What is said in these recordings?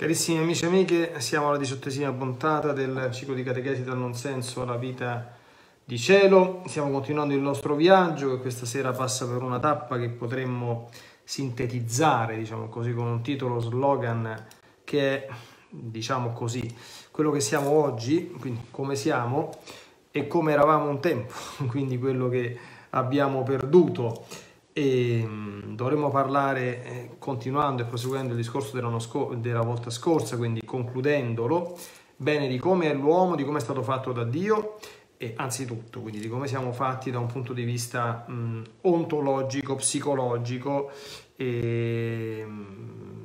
Carissimi amici e amiche, siamo alla 18ª puntata del ciclo di Catechesi dal non senso alla vita di cielo. Stiamo continuando il nostro viaggio, che questa sera passa per una tappa che potremmo sintetizzare, diciamo così, con un titolo slogan che è, diciamo così, quello che siamo oggi, quindi come siamo e come eravamo un tempo, quindi quello che abbiamo perduto. E dovremmo parlare, continuando e proseguendo il discorso della volta scorsa, quindi concludendolo, bene di come è l'uomo, di come è stato fatto da Dio e anzitutto quindi di come siamo fatti da un punto di vista ontologico, psicologico,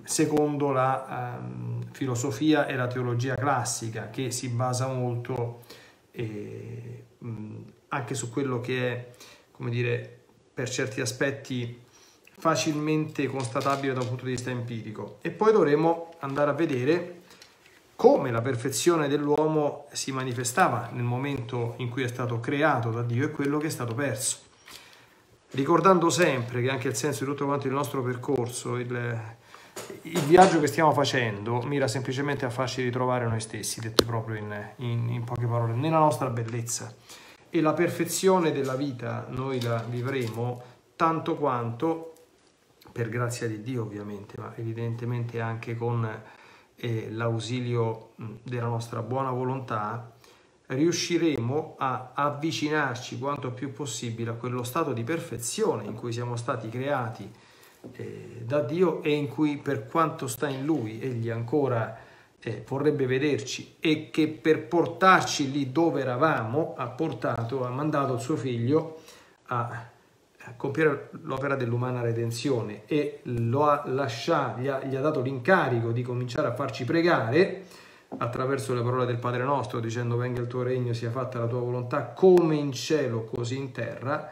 secondo la filosofia e la teologia classica, che si basa molto anche su quello che è, come dire, per certi aspetti facilmente constatabile da un punto di vista empirico. E poi dovremo andare a vedere come la perfezione dell'uomo si manifestava nel momento in cui è stato creato da Dio e quello che è stato perso. Ricordando sempre che anche il senso di tutto quanto il nostro percorso, il viaggio che stiamo facendo, mira semplicemente a farci ritrovare noi stessi, detto proprio in poche parole, nella nostra bellezza. E la perfezione della vita noi la vivremo tanto quanto, per grazia di Dio ovviamente, ma evidentemente anche con l'ausilio della nostra buona volontà, riusciremo a avvicinarci quanto più possibile a quello stato di perfezione in cui siamo stati creati da Dio e in cui, per quanto sta in Lui, Egli ancora vorrebbe vederci, e che per portarci lì dove eravamo ha mandato il suo figlio a compiere l'opera dell'umana redenzione, e lo ha lasciato, gli ha dato l'incarico di cominciare a farci pregare attraverso le parole del Padre nostro, dicendo: venga il tuo regno, sia fatta la tua volontà come in cielo così in terra,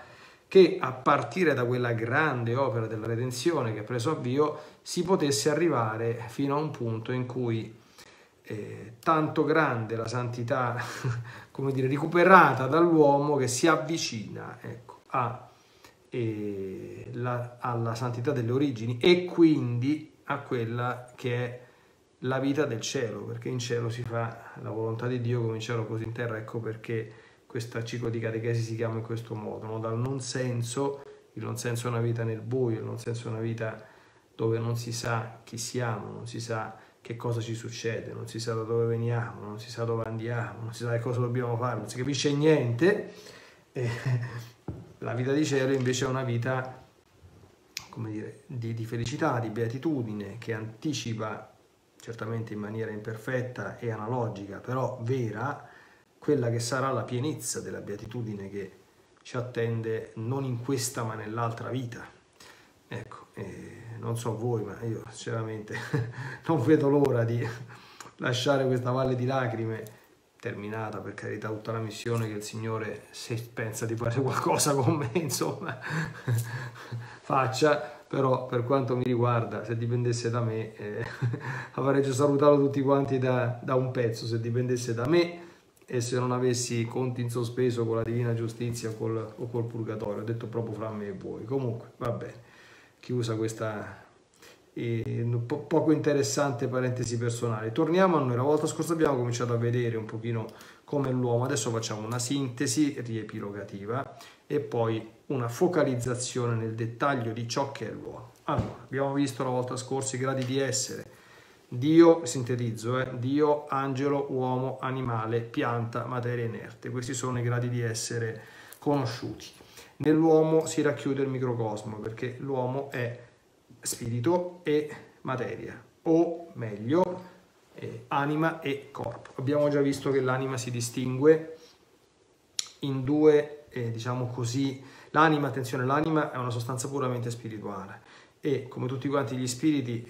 che a partire da quella grande opera della redenzione che ha preso avvio si potesse arrivare fino a un punto in cui tanto grande la santità, come dire, recuperata dall'uomo, che si avvicina, ecco, alla santità delle origini e quindi a quella che è la vita del cielo, perché in cielo si fa la volontà di Dio come in cielo così in terra. Ecco perché questo ciclo di catechesi si chiama in questo modo, no? Dal non senso, il non senso è una vita nel buio, il non senso è una vita dove non si sa chi siamo, non si sa che cosa ci succede, non si sa da dove veniamo, non si sa dove andiamo, non si sa che cosa dobbiamo fare, non si capisce niente. La vita di cielo invece è una vita, come dire, di felicità, di beatitudine, che anticipa, certamente in maniera imperfetta e analogica, però vera, quella che sarà la pienezza della beatitudine che ci attende non in questa ma nell'altra vita. Ecco, non so voi, ma io sinceramente non vedo l'ora di lasciare questa valle di lacrime, terminata per carità tutta la missione che il Signore, se pensa di fare qualcosa con me, insomma, faccia. Però per quanto mi riguarda, se dipendesse da me, avrei già salutato tutti quanti da un pezzo, se dipendesse da me e se non avessi conti in sospeso con la divina giustizia o col purgatorio, ho detto proprio fra me e voi. Comunque, va bene. Chiusa questa poco interessante parentesi personale, torniamo a noi. La volta scorsa abbiamo cominciato a vedere un pochino come l'uomo, adesso facciamo una sintesi riepilogativa e poi una focalizzazione nel dettaglio di ciò che è l'uomo. Allora, abbiamo visto la volta scorsa i gradi di essere: Dio, sintetizzo, Dio, angelo, uomo, animale, pianta, materia inerte. Questi sono i gradi di essere conosciuti. Nell'uomo si racchiude il microcosmo, perché l'uomo è spirito e materia, o meglio anima e corpo. Abbiamo già visto che l'anima si distingue in due, diciamo così, l'anima, attenzione, l'anima è una sostanza puramente spirituale e, come tutti quanti gli spiriti,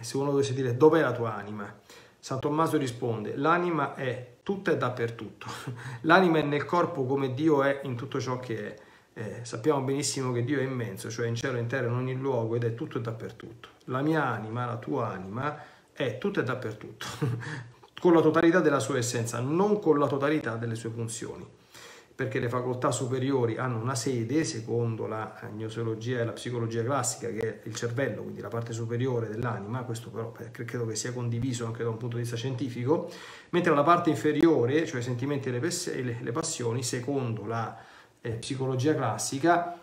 se uno dovesse dire dov'è la tua anima, San Tommaso risponde: l'anima è tutta e dappertutto, l'anima è nel corpo come Dio è in tutto ciò che è. Sappiamo benissimo che Dio è immenso, cioè in cielo, in terra, in ogni luogo, ed è tutto e dappertutto. La mia anima, la tua anima, è tutto e dappertutto, con la totalità della sua essenza, non con la totalità delle sue funzioni. perché le facoltà superiori hanno una sede, secondo la gnoseologia e la psicologia classica, che è il cervello, quindi la parte superiore dell'anima, questo però credo che sia condiviso anche da un punto di vista scientifico, mentre la parte inferiore, cioè i sentimenti e le passioni, secondo la psicologia classica,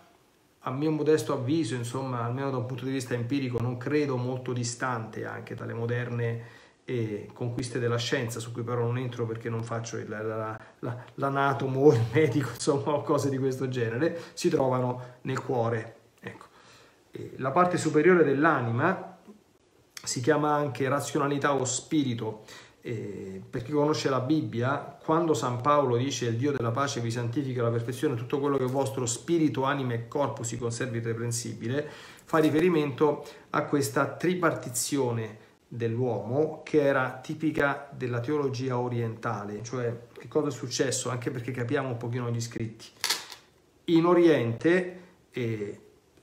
a mio modesto avviso, insomma, almeno da un punto di vista empirico, non credo molto distante anche dalle moderne e conquiste della scienza, su cui però non entro perché non faccio l'anatomo o il medico, insomma, o cose di questo genere, si trovano nel cuore. Ecco. La parte superiore dell'anima si chiama anche razionalità o spirito. Per chi conosce la Bibbia, quando San Paolo dice il Dio della pace vi santifica alla perfezione, tutto quello che è vostro spirito, anima e corpo si conservi irreprensibile, fa riferimento a questa tripartizione dell'uomo che era tipica della teologia orientale, cioè che cosa è successo, anche perché capiamo un pochino gli scritti. In Oriente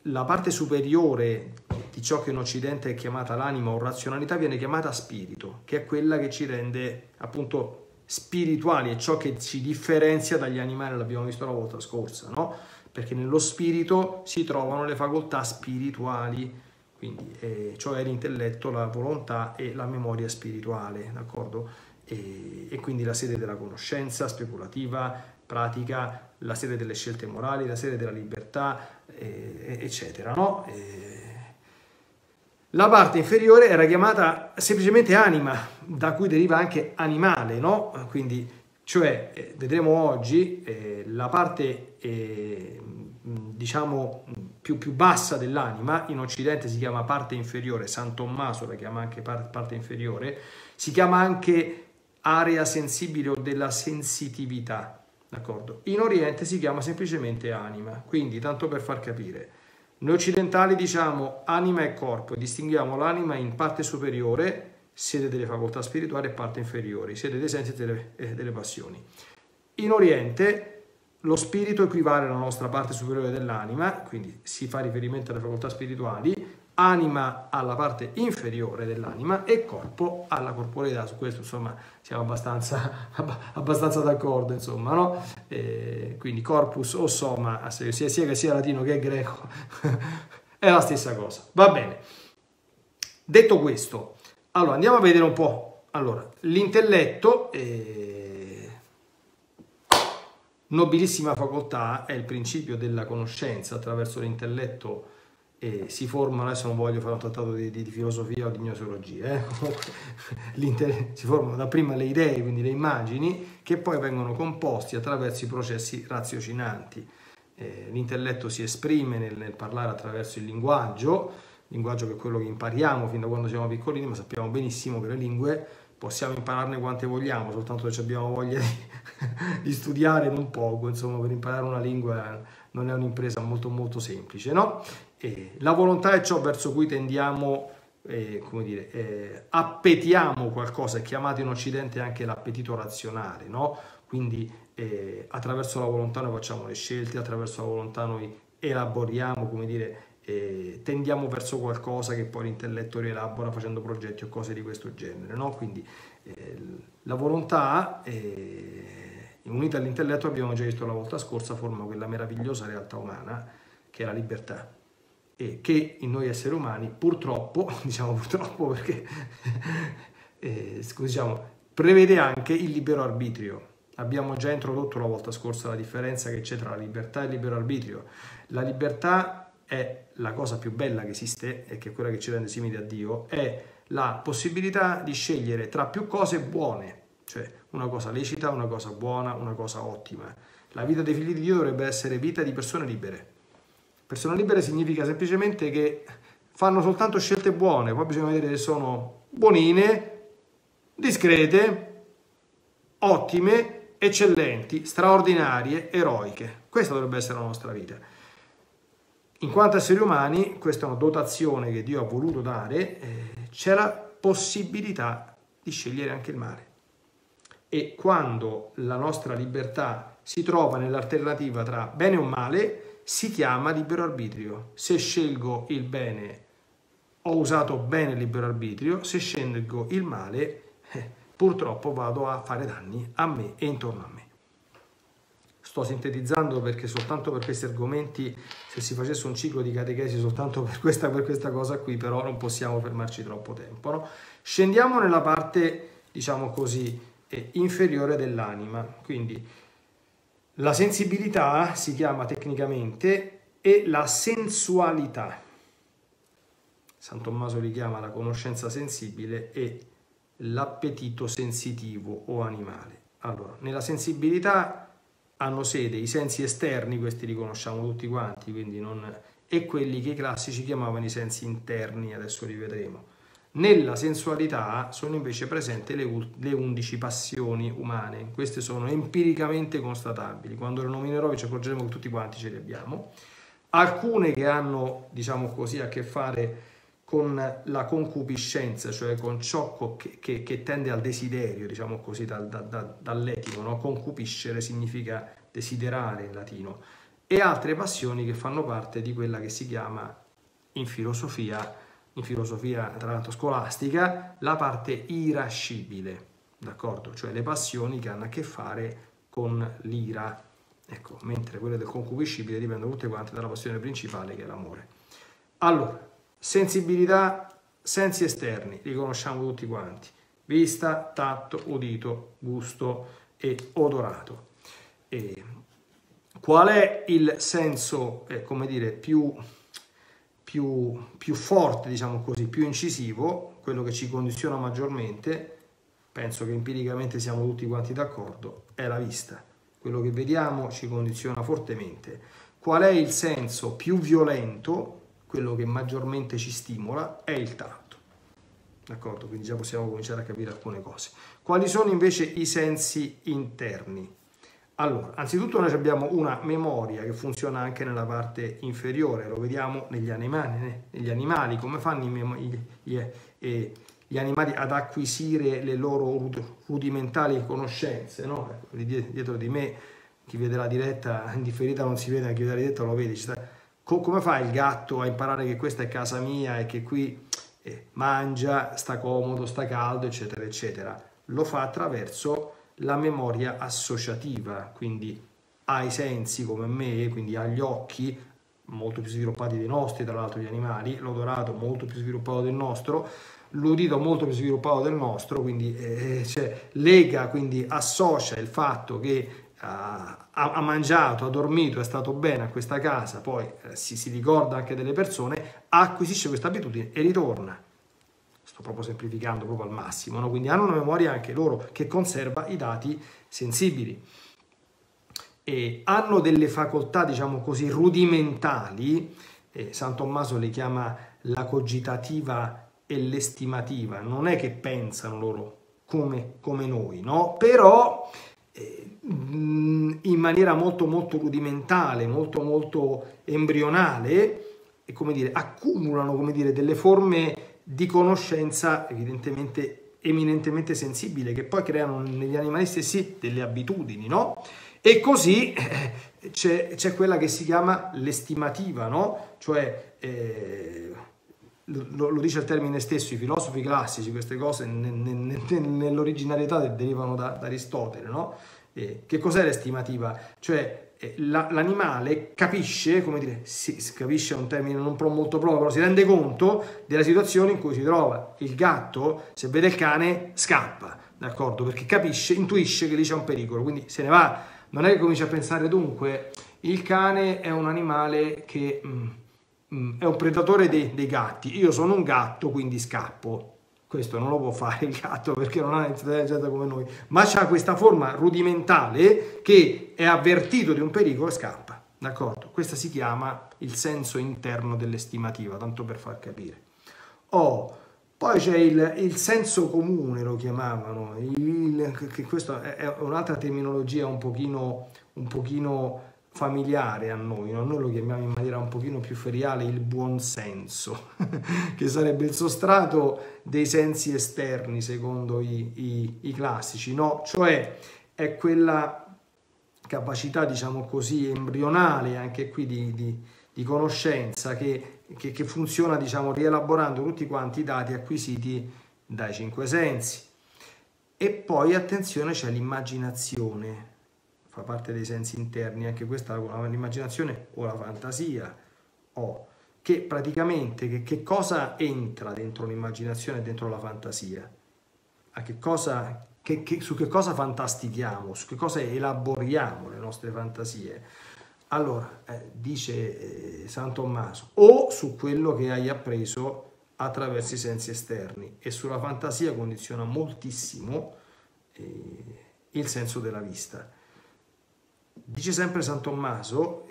la parte superiore di ciò che in Occidente è chiamata l'anima o razionalità viene chiamata spirito, che è quella che ci rende appunto spirituali, è ciò che ci differenzia dagli animali, l'abbiamo visto la volta scorsa, no? Perché nello spirito si trovano le facoltà spirituali, quindi cioè l'intelletto, la volontà e la memoria spirituale, d'accordo? E quindi la sede della conoscenza speculativa, pratica, la sede delle scelte morali, la sede della libertà, eccetera, no? La parte inferiore era chiamata semplicemente anima, da cui deriva anche animale, no? Quindi, cioè, vedremo oggi la parte diciamo più bassa dell'anima, in Occidente si chiama parte inferiore, San Tommaso la chiama anche parte inferiore, si chiama anche area sensibile o della sensitività, d'accordo? In Oriente si chiama semplicemente anima, quindi tanto per far capire, noi occidentali diciamo anima e corpo e distinguiamo l'anima in parte superiore, sede delle facoltà spirituali, e parte inferiore, sede dei sensi e delle passioni. In Oriente lo spirito equivale alla nostra parte superiore dell'anima, quindi si fa riferimento alle facoltà spirituali, anima alla parte inferiore dell'anima e corpo alla corporeità. Su questo, insomma, siamo abbastanza d'accordo, insomma, no? Quindi corpus o soma, sia che sia latino che greco, è la stessa cosa. Va bene. Detto questo, allora andiamo a vedere un po'. Allora, l'intelletto... Nobilissima facoltà, è il principio della conoscenza, attraverso l'intelletto si formano, adesso non voglio fare un trattato di filosofia o di gnoseologia, si formano dapprima le idee, quindi le immagini, che poi vengono composti attraverso i processi raziocinanti. L'intelletto si esprime nel parlare attraverso il linguaggio che è quello che impariamo fin da quando siamo piccolini, ma sappiamo benissimo che le lingue possiamo impararne quante vogliamo, soltanto se abbiamo voglia di studiare non poco, insomma, per imparare una lingua non è un'impresa molto molto semplice, no? La volontà è ciò verso cui tendiamo, come dire, appetiamo qualcosa, è chiamato in Occidente anche l'appetito razionale, no? Quindi attraverso la volontà noi facciamo le scelte, attraverso la volontà noi elaboriamo, come dire, tendiamo verso qualcosa che poi l'intelletto rielabora facendo progetti o cose di questo genere, no? Quindi la volontà unita all'intelletto, abbiamo già visto la volta scorsa, forma quella meravigliosa realtà umana che è la libertà, e che in noi esseri umani purtroppo, diciamo purtroppo perché diciamo, prevede anche il libero arbitrio. Abbiamo già introdotto la volta scorsa la differenza che c'è tra la libertà e il libero arbitrio. La libertà è la cosa più bella che esiste e che è quella che ci rende simili a Dio, è la possibilità di scegliere tra più cose buone, cioè una cosa lecita, una cosa buona, una cosa ottima. La vita dei figli di Dio dovrebbe essere vita di persone libere. Persone libere significa semplicemente che fanno soltanto scelte buone, poi bisogna vedere se sono buonine, discrete, ottime, eccellenti, straordinarie, eroiche. Questa dovrebbe essere la nostra vita. In quanto esseri umani, questa è una dotazione che Dio ha voluto dare, c'è la possibilità di scegliere anche il male. E quando la nostra libertà si trova nell'alternativa tra bene o male, si chiama libero arbitrio. Se scelgo il bene, ho usato bene il libero arbitrio, se scelgo il male, purtroppo vado a fare danni a me e intorno a me. sto sintetizzando perché soltanto per questi argomenti, se si facesse un ciclo di catechesi soltanto per questa cosa qui, però non possiamo fermarci troppo tempo, no? Scendiamo nella parte, diciamo così, inferiore dell'anima, quindi la sensibilità si chiama tecnicamente e la sensualità. San Tommaso li chiama la conoscenza sensibile e l'appetito sensitivo o animale. Allora, nella sensibilità hanno sede i sensi esterni, questi li conosciamo tutti quanti, quindi non... e quelli che i classici chiamavano i sensi interni, adesso li vedremo. Nella sensualità sono invece presenti le 11 passioni umane, queste sono empiricamente constatabili, quando le nominerò vi ci accorgeremo che tutti quanti ce le abbiamo, alcune che hanno, diciamo così, a che fare con la concupiscenza, cioè con ciò che tende al desiderio, diciamo così, dall'etimo, no? Concupiscere significa desiderare in latino, e altre passioni che fanno parte di quella che si chiama in filosofia tra l'altro scolastica, la parte irascibile, d'accordo? Cioè le passioni che hanno a che fare con l'ira, ecco, mentre quelle del concupiscibile dipendono tutte quante dalla passione principale che è l'amore. Allora, sensibilità, sensi esterni, li conosciamo tutti quanti, vista, tatto, udito, gusto e odorato. E qual è il senso, come dire, più forte, diciamo così, più incisivo, quello che ci condiziona maggiormente? Penso che empiricamente siamo tutti quanti d'accordo, è la vista. Quello che vediamo ci condiziona fortemente. Qual è il senso più violento? Quello che maggiormente ci stimola è il tatto, d'accordo? Quindi già possiamo cominciare a capire alcune cose. Quali sono invece i sensi interni? Allora, anzitutto noi abbiamo una memoria che funziona anche nella parte inferiore, lo vediamo negli animali, come fanno gli animali ad acquisire le loro rudimentali conoscenze, no? Dietro di me, chi vede la diretta in differita non si vede, ma chi vede la diretta lo vede, ci sta. Come fa il gatto a imparare che questa è casa mia e che qui mangia, sta comodo, sta caldo, eccetera, eccetera? Lo fa attraverso la memoria associativa, quindi ai sensi come me, quindi agli occhi, molto più sviluppati dei nostri, tra l'altro gli animali, l'odorato molto più sviluppato del nostro, l'udito molto più sviluppato del nostro, quindi lega, quindi associa il fatto che ha mangiato, ha dormito, è stato bene a questa casa, poi si ricorda anche delle persone, acquisisce questa abitudine e ritorna. Sto proprio semplificando proprio al massimo, no? Quindi hanno una memoria anche loro che conserva i dati sensibili e hanno delle facoltà, diciamo così, rudimentali, San Tommaso le chiama la cogitativa e l'estimativa. Non è che pensano loro come noi, no? Però in maniera molto molto rudimentale, molto molto embrionale, e come dire accumulano, come dire, delle forme di conoscenza eminentemente sensibile, che poi creano negli animali stessi delle abitudini, no? E così c'è quella che si chiama l'estimativa, no? Cioè lo dice il termine stesso, i filosofi classici, queste cose nell'originalità derivano da Aristotele, no? Che cos'è l'estimativa? Cioè l'animale capisce, come dire, capisce è un termine non molto proprio, però si rende conto della situazione in cui si trova. Il gatto, se vede il cane, scappa, d'accordo? Perché capisce, intuisce che lì c'è un pericolo, quindi se ne va. Non è che comincia a pensare, dunque, il cane è un animale che... è un predatore dei gatti, io sono un gatto quindi scappo. Questo non lo può fare il gatto perché non ha intelligenza come noi, ma c'ha questa forma rudimentale che è avvertito di un pericolo e scappa, d'accordo? Questa si chiama il senso interno dell'estimativa, tanto per far capire. Poi c'è il senso comune, lo chiamavano, che questa è un'altra terminologia un pochino familiare a noi, no? Noi lo chiamiamo in maniera un pochino più feriale il buonsenso, che sarebbe il sostrato dei sensi esterni secondo i classici, no? Cioè è quella capacità, diciamo così, embrionale anche qui di conoscenza che funziona, diciamo, rielaborando tutti quanti i dati acquisiti dai 5 sensi. E poi attenzione, c'è l'immaginazione, fa parte dei sensi interni, anche questa l'immaginazione o la fantasia, o che praticamente che cosa entra dentro l'immaginazione e dentro la fantasia? A che cosa, su che cosa fantastichiamo, su che cosa elaboriamo le nostre fantasie? Allora, dice San Tommaso, o su quello che hai appreso attraverso i sensi esterni, e sulla fantasia condiziona moltissimo il senso della vista. Dice sempre San Tommaso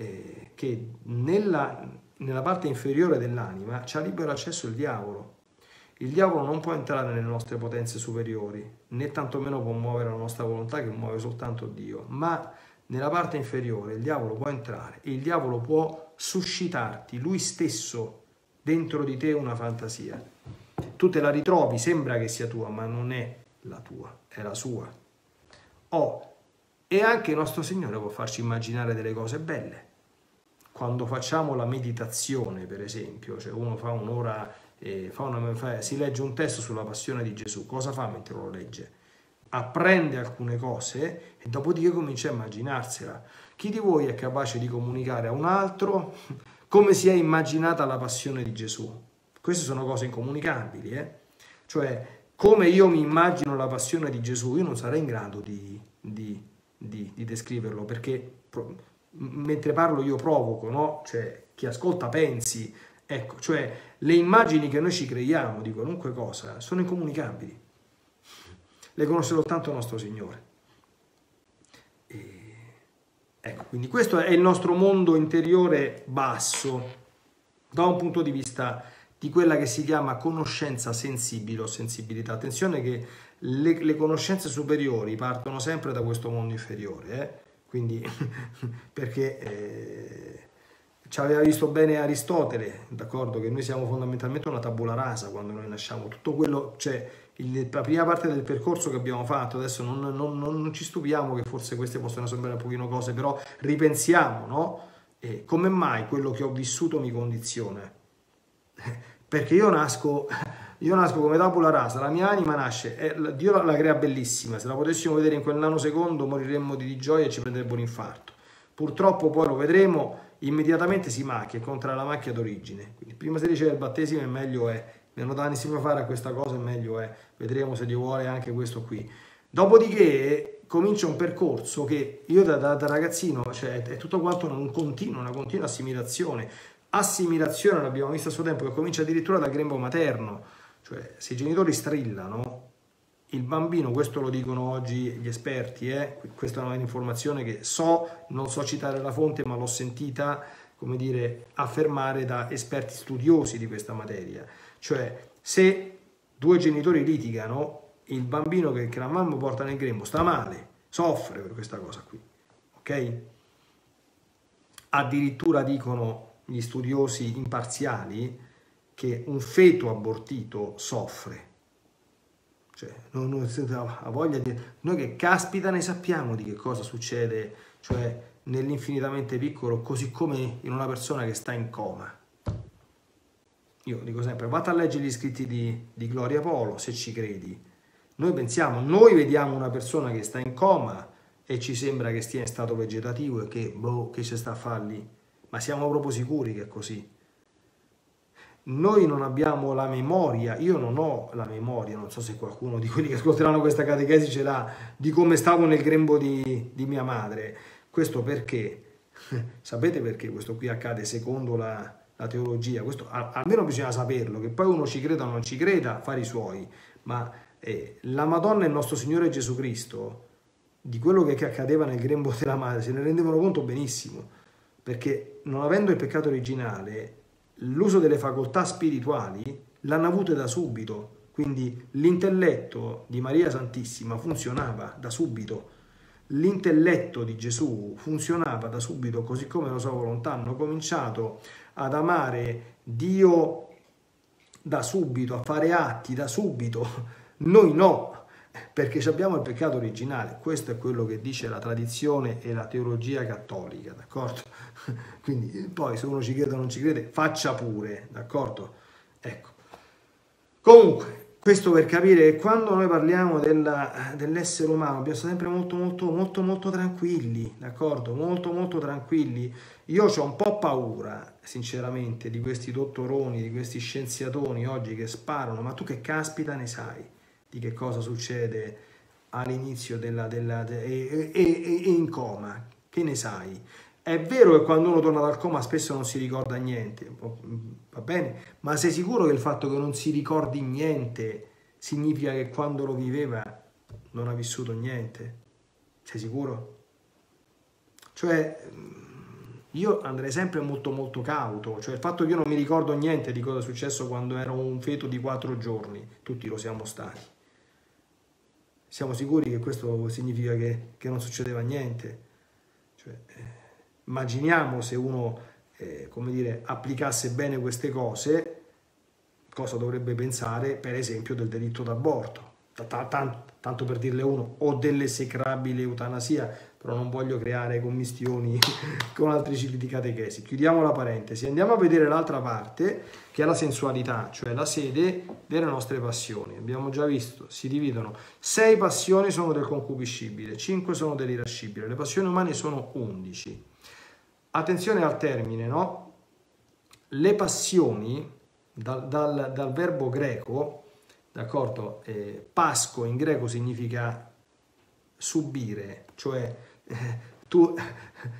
che nella parte inferiore dell'anima c'ha libero accesso il diavolo. Il diavolo non può entrare nelle nostre potenze superiori, né tantomeno può muovere la nostra volontà che muove soltanto Dio, ma nella parte inferiore il diavolo può entrare e il diavolo può suscitarti lui stesso dentro di te una fantasia. Tu te la ritrovi, sembra che sia tua, ma non è la tua, è la sua. E anche il nostro Signore può farci immaginare delle cose belle. Quando facciamo la meditazione, per esempio, cioè uno fa un'ora, si legge un testo sulla passione di Gesù, cosa fa mentre lo legge? Apprende alcune cose e dopodiché comincia a immaginarsela. Chi di voi è capace di comunicare a un altro come si è immaginata la passione di Gesù? Queste sono cose incomunicabili, Cioè, come io mi immagino la passione di Gesù, io non sarei in grado di descriverlo, perché mentre parlo io provoco, no? Cioè, chi ascolta pensi, ecco, cioè, le immagini che noi ci creiamo di qualunque cosa sono incomunicabili. Le conosce soltanto il nostro Signore. Ecco, quindi questo è il nostro mondo interiore basso da un punto di vista di quella che si chiama conoscenza sensibile o sensibilità. Attenzione che le conoscenze superiori partono sempre da questo mondo inferiore, quindi perché ci aveva visto bene Aristotele, d'accordo, che noi siamo fondamentalmente una tabula rasa quando noi nasciamo. Tutto quello, cioè, la prima parte del percorso che abbiamo fatto, adesso non ci stupiamo che forse queste possono sembrare un pochino cose, però ripensiamo, no? Come mai quello che ho vissuto mi condiziona? Perché io nasco come tabula rasa, la mia anima nasce, Dio la crea bellissima, se la potessimo vedere in quel nanosecondo moriremmo di gioia e ci prenderebbe un infarto. Purtroppo poi lo vedremo, immediatamente si macchia, contrae la macchia d'origine. Quindi prima si riceve il battesimo e meglio è. Meno danni si può fare a questa cosa e meglio è, vedremo se Dio vuole anche questo qui. Dopodiché comincia un percorso che io da ragazzino, cioè, è tutto quanto una continua assimilazione. Assimilazione l'abbiamo vista a suo tempo, che comincia addirittura dal grembo materno, cioè se i genitori strillano, il bambino, questo lo dicono oggi gli esperti, questa è un'informazione che non so citare la fonte, ma l'ho sentita, come dire, affermare da esperti studiosi di questa materia. Cioè, se due genitori litigano, il bambino che la mamma porta nel grembo sta male, soffre per questa cosa qui, ok? Addirittura dicono gli studiosi imparziali che un feto abortito soffre. Cioè, ha voglia di... Noi che caspita ne sappiamo di che cosa succede, cioè, nell'infinitamente piccolo, così come in una persona che sta in coma. Io dico sempre, vado a leggere gli scritti di Gloria Polo, se ci credi. Noi pensiamo, noi vediamo una persona che sta in coma e ci sembra che stia in stato vegetativo e che, boh, che ci sta a far lì. Ma siamo proprio sicuri che è così. Noi non abbiamo la memoria, io non ho la memoria, non so se qualcuno di quelli che ascolteranno questa catechesi ce l'ha, di come stavo nel grembo di mia madre. Questo perché? Sapete perché questo qui accade secondo la teologia? Questo almeno bisogna saperlo, che poi uno ci creda o non ci creda, fare i suoi, ma la Madonna e il nostro Signore Gesù Cristo di quello che accadeva nel grembo della madre se ne rendevano conto benissimo, perché non avendo il peccato originale l'uso delle facoltà spirituali l'hanno avute da subito, quindi l'intelletto di Maria Santissima funzionava da subito, l'intelletto di Gesù funzionava da subito, così come la sua volontà. Hanno cominciato ad amare Dio da subito, a fare atti da subito. Noi no, perché abbiamo il peccato originale. Questo è quello che dice la tradizione e la teologia cattolica, d'accordo? Quindi poi se uno ci crede o non ci crede, faccia pure, d'accordo? Ecco, comunque Questo per capire che quando noi parliamo dell'essere umano dobbiamo stare sempre molto tranquilli, d'accordo? Molto tranquilli. Io ho un po' paura, sinceramente, di questi dottoroni, di questi scienziatoni oggi che sparano, ma tu che caspita ne sai di che cosa succede all'inizio e in coma? Che ne sai? È vero che quando uno torna dal coma spesso non si ricorda niente, va bene, ma sei sicuro che il fatto che non si ricordi niente significa che quando lo viveva non ha vissuto niente? Sei sicuro? Cioè, io andrei sempre molto cauto, cioè il fatto che io non mi ricordo niente di cosa è successo quando ero un feto di 4 giorni, tutti lo siamo stati. Siamo sicuri che questo significa che non succedeva niente? Cioè, immaginiamo se uno, come dire, applicasse bene queste cose, cosa dovrebbe pensare, per esempio, del delitto d'aborto, tanto per dirle uno, o dell'esecrabile eutanasia, però non voglio creare commistioni con altri cicli di catechesi. Chiudiamo la parentesi, andiamo a vedere l'altra parte, che è la sensualità, cioè la sede delle nostre passioni. Abbiamo già visto, si dividono. 6 passioni sono del concupiscibile, 5 sono dell'irascibile, le passioni umane sono 11. Attenzione al termine, no? Le passioni, dal verbo greco, d'accordo? Pasco in greco significa subire, cioè tu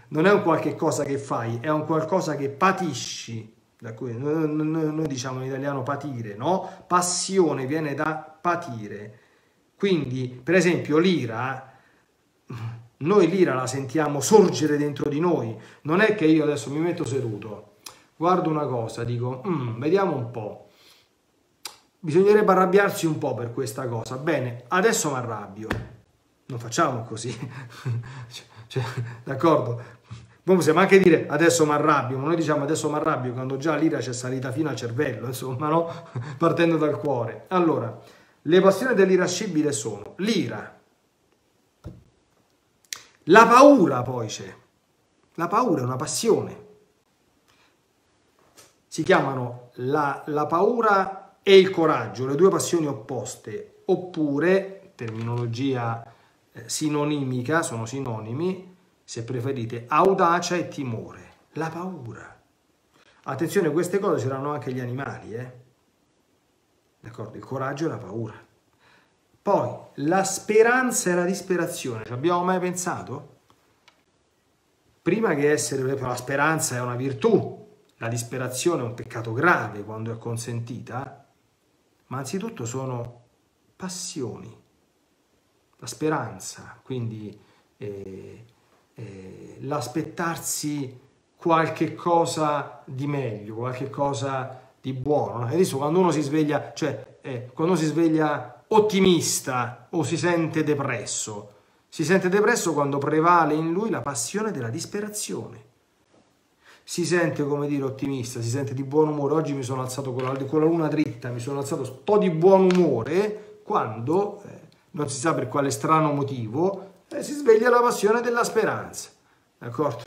non è un qualche cosa che fai, è un qualcosa che patisci, da cui noi diciamo in italiano patire, no? Passione viene da patire. Quindi, per esempio, l'ira. Noi l'ira la sentiamo sorgere dentro di noi, non è che io adesso mi metto seduto, guardo una cosa, dico, vediamo un po', bisognerebbe arrabbiarsi un po' per questa cosa, bene, adesso mi arrabbio, non facciamo così, cioè, d'accordo? Poi possiamo anche dire adesso mi arrabbio, ma noi diciamo adesso mi arrabbio quando già l'ira c'è salita fino al cervello, insomma, no? Partendo dal cuore. Allora, le passioni dell'irascibile sono l'ira. La paura poi c'è, la paura è una passione, si chiamano la paura e il coraggio, le due passioni opposte, oppure, terminologia sinonimica, sono sinonimi, se preferite, audacia e timore, la paura. Attenzione, queste cose c'erano anche gli animali, d'accordo? Il coraggio e la paura. Poi, la speranza e la disperazione, ci abbiamo mai pensato? Prima che essere, la speranza è una virtù, la disperazione è un peccato grave quando è consentita, ma anzitutto sono passioni. La speranza, quindi l'aspettarsi qualche cosa di meglio, qualche cosa di buono. Adesso quando uno si sveglia, ottimista o si sente depresso. Si sente depresso quando prevale in lui la passione della disperazione. Si sente, come dire, ottimista, si sente di buon umore. Oggi mi sono alzato con la luna dritta, mi sono alzato un po' di buon umore quando, non si sa per quale strano motivo, si sveglia la passione della speranza. D'accordo?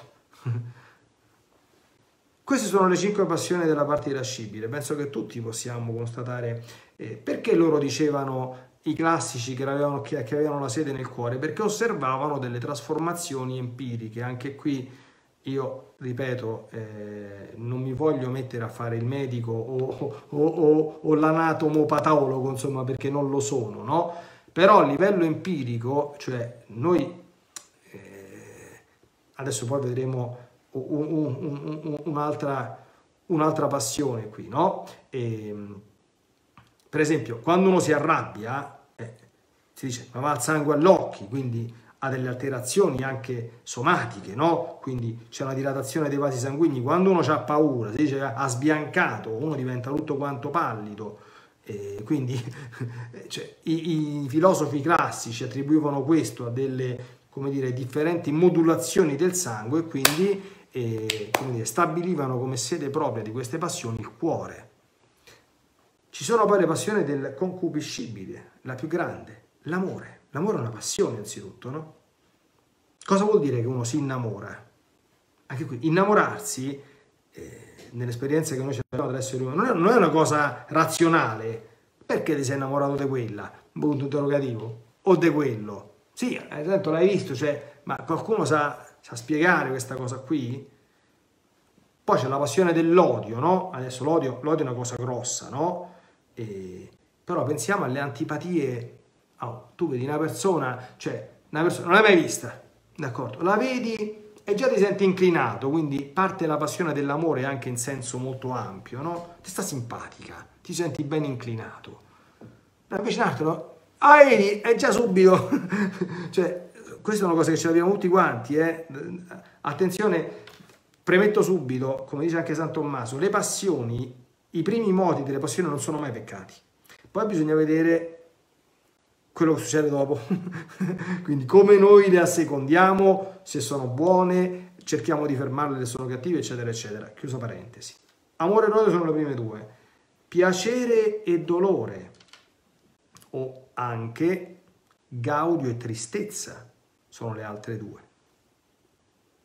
Queste sono le 5 passioni della parte irascibile. Penso che tutti possiamo constatare. Perché loro dicevano, i classici che avevano la sede nel cuore, perché osservavano delle trasformazioni empiriche. Anche qui io ripeto, non mi voglio mettere a fare il medico o l'anatomopatologo, insomma, perché non lo sono, no? Però a livello empirico, cioè noi adesso poi vedremo un'altra passione qui, no? Per esempio, quando uno si arrabbia, si dice, ma va il sangue agli occhi, quindi ha delle alterazioni anche somatiche, no? Quindi c'è una dilatazione dei vasi sanguigni. Quando uno ha paura, si dice, ha sbiancato, uno diventa tutto quanto pallido. E quindi cioè, i filosofi classici attribuivano questo a delle, come dire, differenti modulazioni del sangue, e quindi come dire, stabilivano come sede propria di queste passioni il cuore. Ci sono poi le passioni del concupiscibile, la più grande, l'amore. L'amore è una passione anzitutto, no? Cosa vuol dire che uno si innamora? Anche qui, innamorarsi, nell'esperienza che noi abbiamo dell'essere umano, non è una cosa razionale, perché ti sei innamorato di quella? Punto interrogativo. O di quello? Sì, tanto l'hai visto, cioè, ma qualcuno sa spiegare questa cosa qui? Poi c'è la passione dell'odio, no? Adesso l'odio è una cosa grossa, no? Però pensiamo alle antipatie. Oh, tu vedi una persona, cioè, una persona non l'hai mai vista, d'accordo? La vedi e già ti senti inclinato, quindi parte la passione dell'amore anche in senso molto ampio, no? Ti sta simpatica, ti senti ben inclinato. Ma invece un altro, ah, vedi, è già subito. Cioè, questa è una cosa che ce l'abbiamo tutti quanti, eh? Attenzione, premetto subito, come dice anche San Tommaso, le passioni, i primi modi delle passioni non sono mai peccati. Poi bisogna vedere quello che succede dopo. Quindi come noi le assecondiamo, se sono buone, cerchiamo di fermarle se sono cattive, eccetera, eccetera. Chiusa parentesi. Amore e odio sono le prime due. Piacere e dolore, o anche gaudio e tristezza, sono le altre due.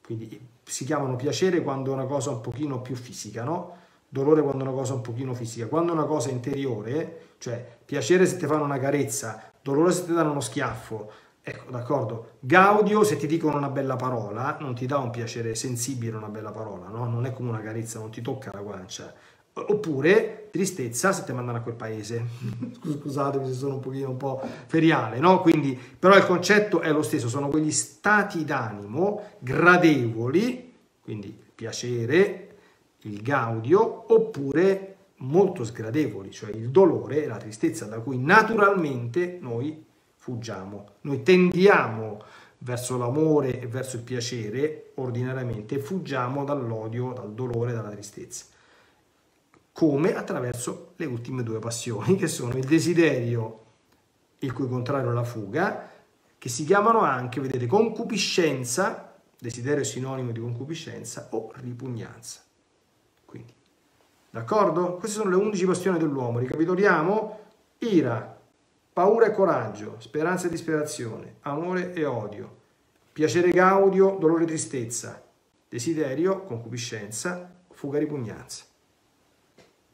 Quindi si chiamano piacere quando è una cosa un pochino più fisica, no? Dolore quando è una cosa un pochino fisica. Quando è una cosa interiore, cioè piacere se ti fanno una carezza, dolore se ti danno uno schiaffo, ecco, d'accordo? Gaudio se ti dicono una bella parola, non ti dà un piacere sensibile una bella parola, no? Non è come una carezza, non ti tocca la guancia. Oppure tristezza se ti mandano a quel paese. Scusatemi se sono un po' feriale, no? Quindi, però il concetto è lo stesso, sono quegli stati d'animo gradevoli, quindi piacere, il gaudio, oppure molto sgradevoli, cioè il dolore e la tristezza, da cui naturalmente noi fuggiamo. Noi tendiamo verso l'amore e verso il piacere ordinariamente, fuggiamo dall'odio, dal dolore, dalla tristezza. Come attraverso le ultime due passioni, che sono il desiderio, il cui contrario è la fuga, che si chiamano anche, vedete, concupiscenza, desiderio è sinonimo di concupiscenza, o ripugnanza. Quindi, d'accordo? Queste sono le 11 passioni dell'uomo. Ricapitoliamo: ira, paura e coraggio, speranza e disperazione, amore e odio, piacere e gaudio, dolore e tristezza, desiderio, concupiscenza, fuga e ripugnanza.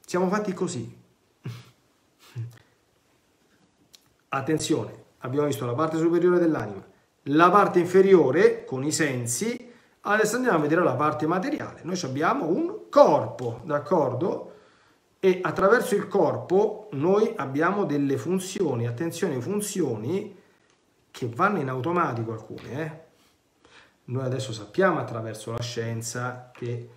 Siamo fatti così. Attenzione, abbiamo visto la parte superiore dell'anima, la parte inferiore con i sensi, adesso andiamo a vedere la parte materiale. Noi abbiamo un corpo, d'accordo? E attraverso il corpo noi abbiamo delle funzioni, attenzione, funzioni che vanno in automatico alcune. Noi adesso sappiamo attraverso la scienza che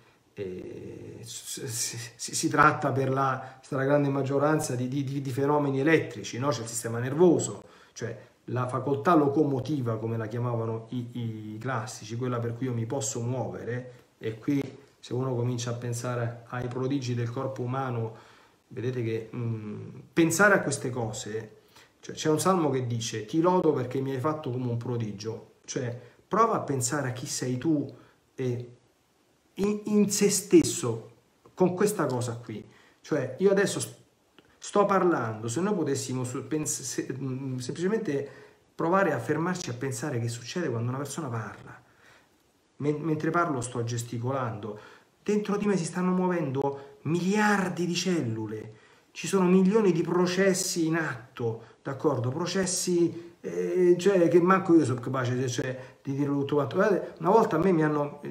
si tratta per la stragrande maggioranza di fenomeni elettrici, no? C'è il sistema nervoso, cioè la facoltà locomotiva, come la chiamavano i classici, quella per cui io mi posso muovere. E qui, se uno comincia a pensare ai prodigi del corpo umano, vedete che pensare a queste cose, cioè, c'è un salmo che dice: ti lodo perché mi hai fatto come un prodigio. Cioè, prova a pensare a chi sei tu e in se stesso con questa cosa qui. Cioè, io adesso sto parlando, se noi potessimo semplicemente provare a fermarci a pensare che succede quando una persona parla. Mentre parlo sto gesticolando, dentro di me si stanno muovendo miliardi di cellule, ci sono milioni di processi in atto, d'accordo? Processi cioè, che manco io sono capace, cioè, di dire tutto quanto. Guardate, una volta a me ho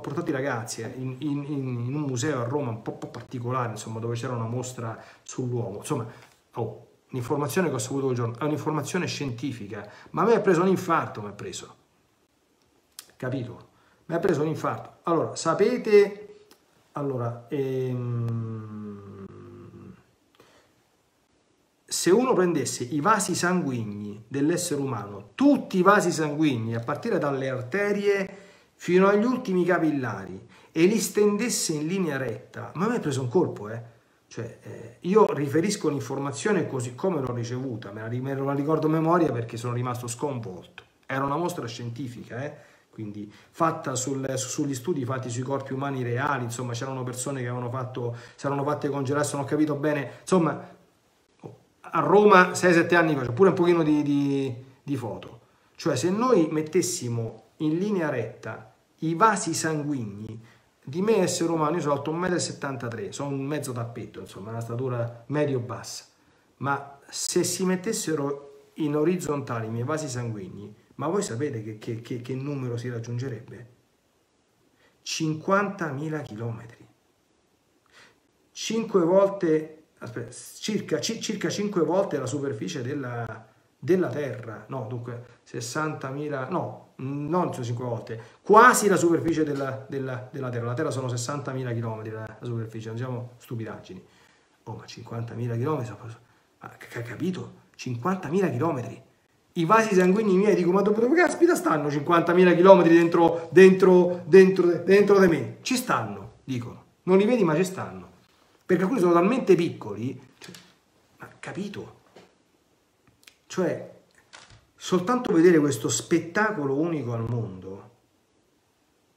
portato i ragazzi in un museo a Roma un po' particolare, insomma, dove c'era una mostra sull'uomo. Insomma, un'informazione che ho saputo quel giorno è un'informazione scientifica, ma a me ha preso un infarto, mi ha preso, capito? Mi ha preso un infarto. Allora, sapete, allora se uno prendesse i vasi sanguigni dell'essere umano, tutti i vasi sanguigni, a partire dalle arterie fino agli ultimi capillari, e li stendesse in linea retta, ma a me è preso un colpo, Cioè, io riferisco l'informazione così come l'ho ricevuta, me la ricordo a memoria perché sono rimasto sconvolto. Era una mostra scientifica, quindi fatta sugli studi fatti sui corpi umani reali, insomma, c'erano persone che avevano fatto, si erano fatte congelare, non ho capito bene, insomma. A Roma 6-7 anni fa, pure un pochino di foto. Cioè, se noi mettessimo in linea retta i vasi sanguigni di me, essere umano, io sono alto 1,73 m, sono un mezzo tappetto, insomma, una statura medio-bassa. ma se si mettessero in orizzontale i miei vasi sanguigni, ma voi sapete che numero si raggiungerebbe? 50.000 chilometri. 5 volte, aspetta, circa 5 volte la superficie della Terra, no, dunque 60.000, no, non 5 volte, quasi la superficie della Terra. La Terra sono 60.000 chilometri la superficie, non siamo stupidaggini. Oh, ma 50.000 chilometri, capito? 50.000 chilometri. I vasi sanguigni miei, dico, ma dove caspita stanno 50.000 chilometri dentro di me? Ci stanno, dicono. Non li vedi, ma ci stanno. Perché alcuni sono talmente piccoli, cioè, ma capito? Cioè, soltanto vedere questo spettacolo unico al mondo,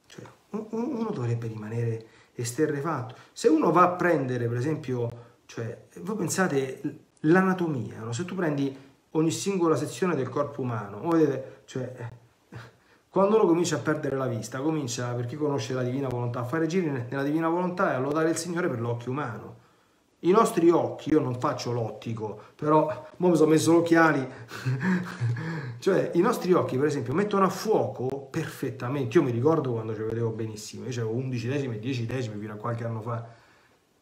cioè, uno dovrebbe rimanere esterrefatto. Se uno va a prendere, per esempio, cioè, voi pensate l'anatomia, no? Se tu prendi ogni singola sezione del corpo umano, vedete, cioè, quando uno comincia a perdere la vista, comincia, per chi conosce la divina volontà, a fare giri nella divina volontà e a lodare il Signore per l'occhio umano. I nostri occhi, io non faccio l'ottico, però mo mi sono messo gli occhiali, cioè i nostri occhi per esempio mettono a fuoco perfettamente. Io mi ricordo quando ci vedevo benissimo, io avevo 11 decimi, 10 decimi fino a qualche anno fa,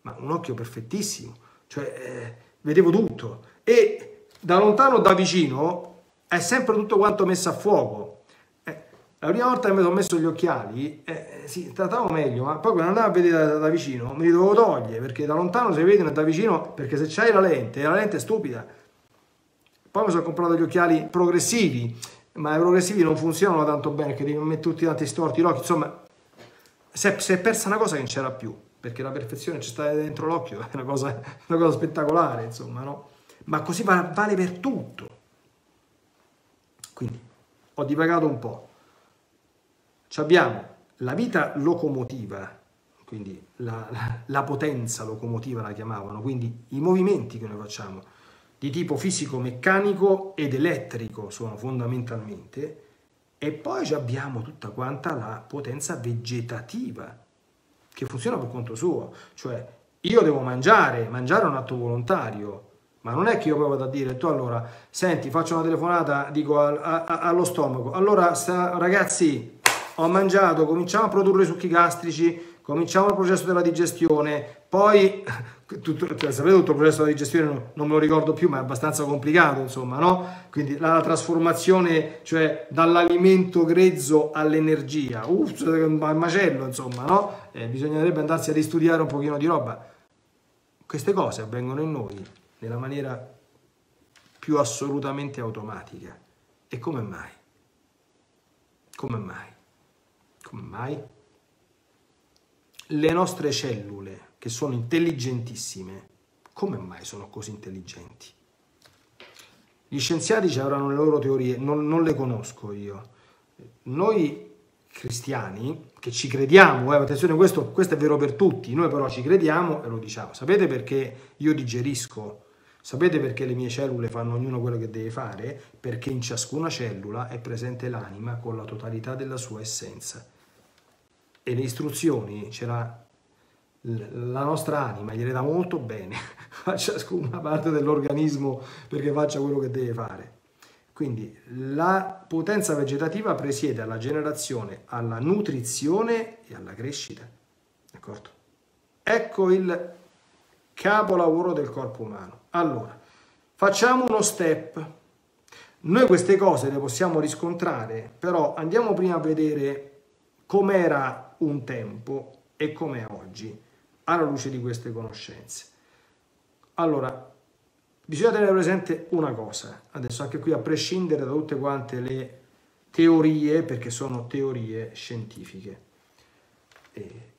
ma un occhio perfettissimo, cioè vedevo tutto, e da lontano, da vicino, è sempre tutto quanto messo a fuoco. La prima volta che mi sono messo gli occhiali, sì, trattavo meglio, ma poi quando andavo a vedere da vicino, me li dovevo togliere, perché da lontano si vedono e da vicino, perché se c'hai la lente è stupida. Poi mi sono comprato gli occhiali progressivi, ma i progressivi non funzionano tanto bene, perché devi mettere tutti tanti storti l'occhio, insomma, si è persa una cosa che non c'era più, perché la perfezione ci sta dentro l'occhio, è una cosa spettacolare, insomma, no? Ma così vale per tutto. Quindi ho divagato un po'. Ci abbiamo la vita locomotiva, quindi la potenza locomotiva la chiamavano, quindi i movimenti che noi facciamo di tipo fisico, meccanico ed elettrico sono fondamentalmente, e poi ci abbiamo tutta quanta la potenza vegetativa che funziona per conto suo, cioè io devo mangiare è un atto volontario. Ma non è che io poi vado a dire, tu allora, senti, faccio una telefonata, dico allo stomaco, allora ragazzi, ho mangiato, cominciamo a produrre succhi gastrici, cominciamo il processo della digestione, poi, sapete tutto il processo della digestione, non me lo ricordo più, ma è abbastanza complicato, insomma, no? Quindi la trasformazione, cioè, dall'alimento grezzo all'energia, un macello, insomma, no? Bisognerebbe andarsi a ristudiare un pochino di roba. Queste cose avvengono in noi nella maniera più assolutamente automatica. E come mai? Come mai? Come mai? Le nostre cellule, che sono intelligentissime, come mai sono così intelligenti? Gli scienziati ci avranno le loro teorie, non le conosco io. Noi cristiani, che ci crediamo, attenzione, questo è vero per tutti, noi però ci crediamo e lo diciamo. Sapete perché io digerisco? Sapete perché le mie cellule fanno ognuno quello che deve fare? Perché in ciascuna cellula è presente l'anima con la totalità della sua essenza. E le istruzioni ce l'ha la nostra anima, gliele dà molto bene a ciascuna parte dell'organismo perché faccia quello che deve fare. Quindi la potenza vegetativa presiede alla generazione, alla nutrizione e alla crescita. D'accordo? Ecco il capolavoro del corpo umano. Allora, facciamo uno step. Noi queste cose le possiamo riscontrare, però andiamo prima a vedere com'era un tempo e com'è oggi, alla luce di queste conoscenze. Allora, bisogna tenere presente una cosa, adesso anche qui a prescindere da tutte quante le teorie, perché sono teorie scientifiche.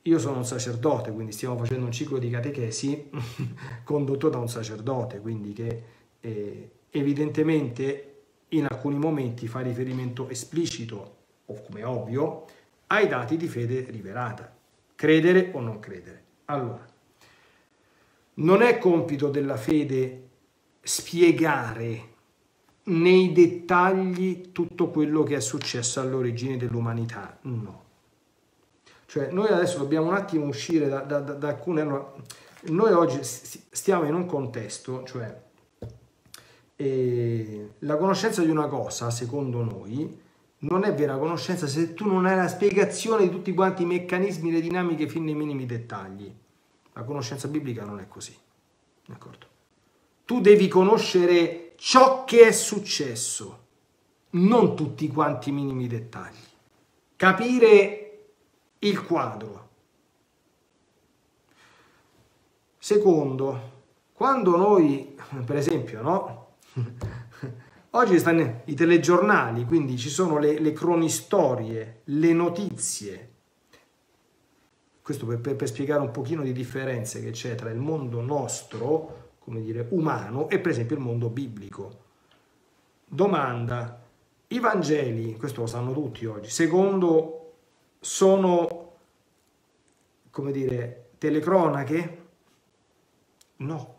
Io sono un sacerdote, quindi stiamo facendo un ciclo di catechesi condotto da un sacerdote, quindi che evidentemente in alcuni momenti fa riferimento esplicito, o come ovvio, ai dati di fede rivelata, credere o non credere. Allora, non è compito della fede spiegare nei dettagli tutto quello che è successo all'origine dell'umanità, no. Cioè noi adesso dobbiamo un attimo uscire da alcune... Noi oggi stiamo in un contesto, cioè La conoscenza di una cosa, secondo noi, non è vera conoscenza se tu non hai la spiegazione di tutti quanti i meccanismi, le dinamiche fino ai minimi dettagli. La conoscenza biblica non è così, d'accordo? Tu devi conoscere ciò che è successo, non tutti quanti i minimi dettagli. Capire il quadro. Secondo, quando noi, per esempio, no? Oggi stanno i telegiornali, quindi ci sono le cronistorie, le notizie. Questo per spiegare un pochino di differenze che c'è tra il mondo nostro, come dire, umano, e per esempio il mondo biblico. Domanda, i Vangeli, questo lo sanno tutti oggi, secondo sono, come dire, telecronache? No,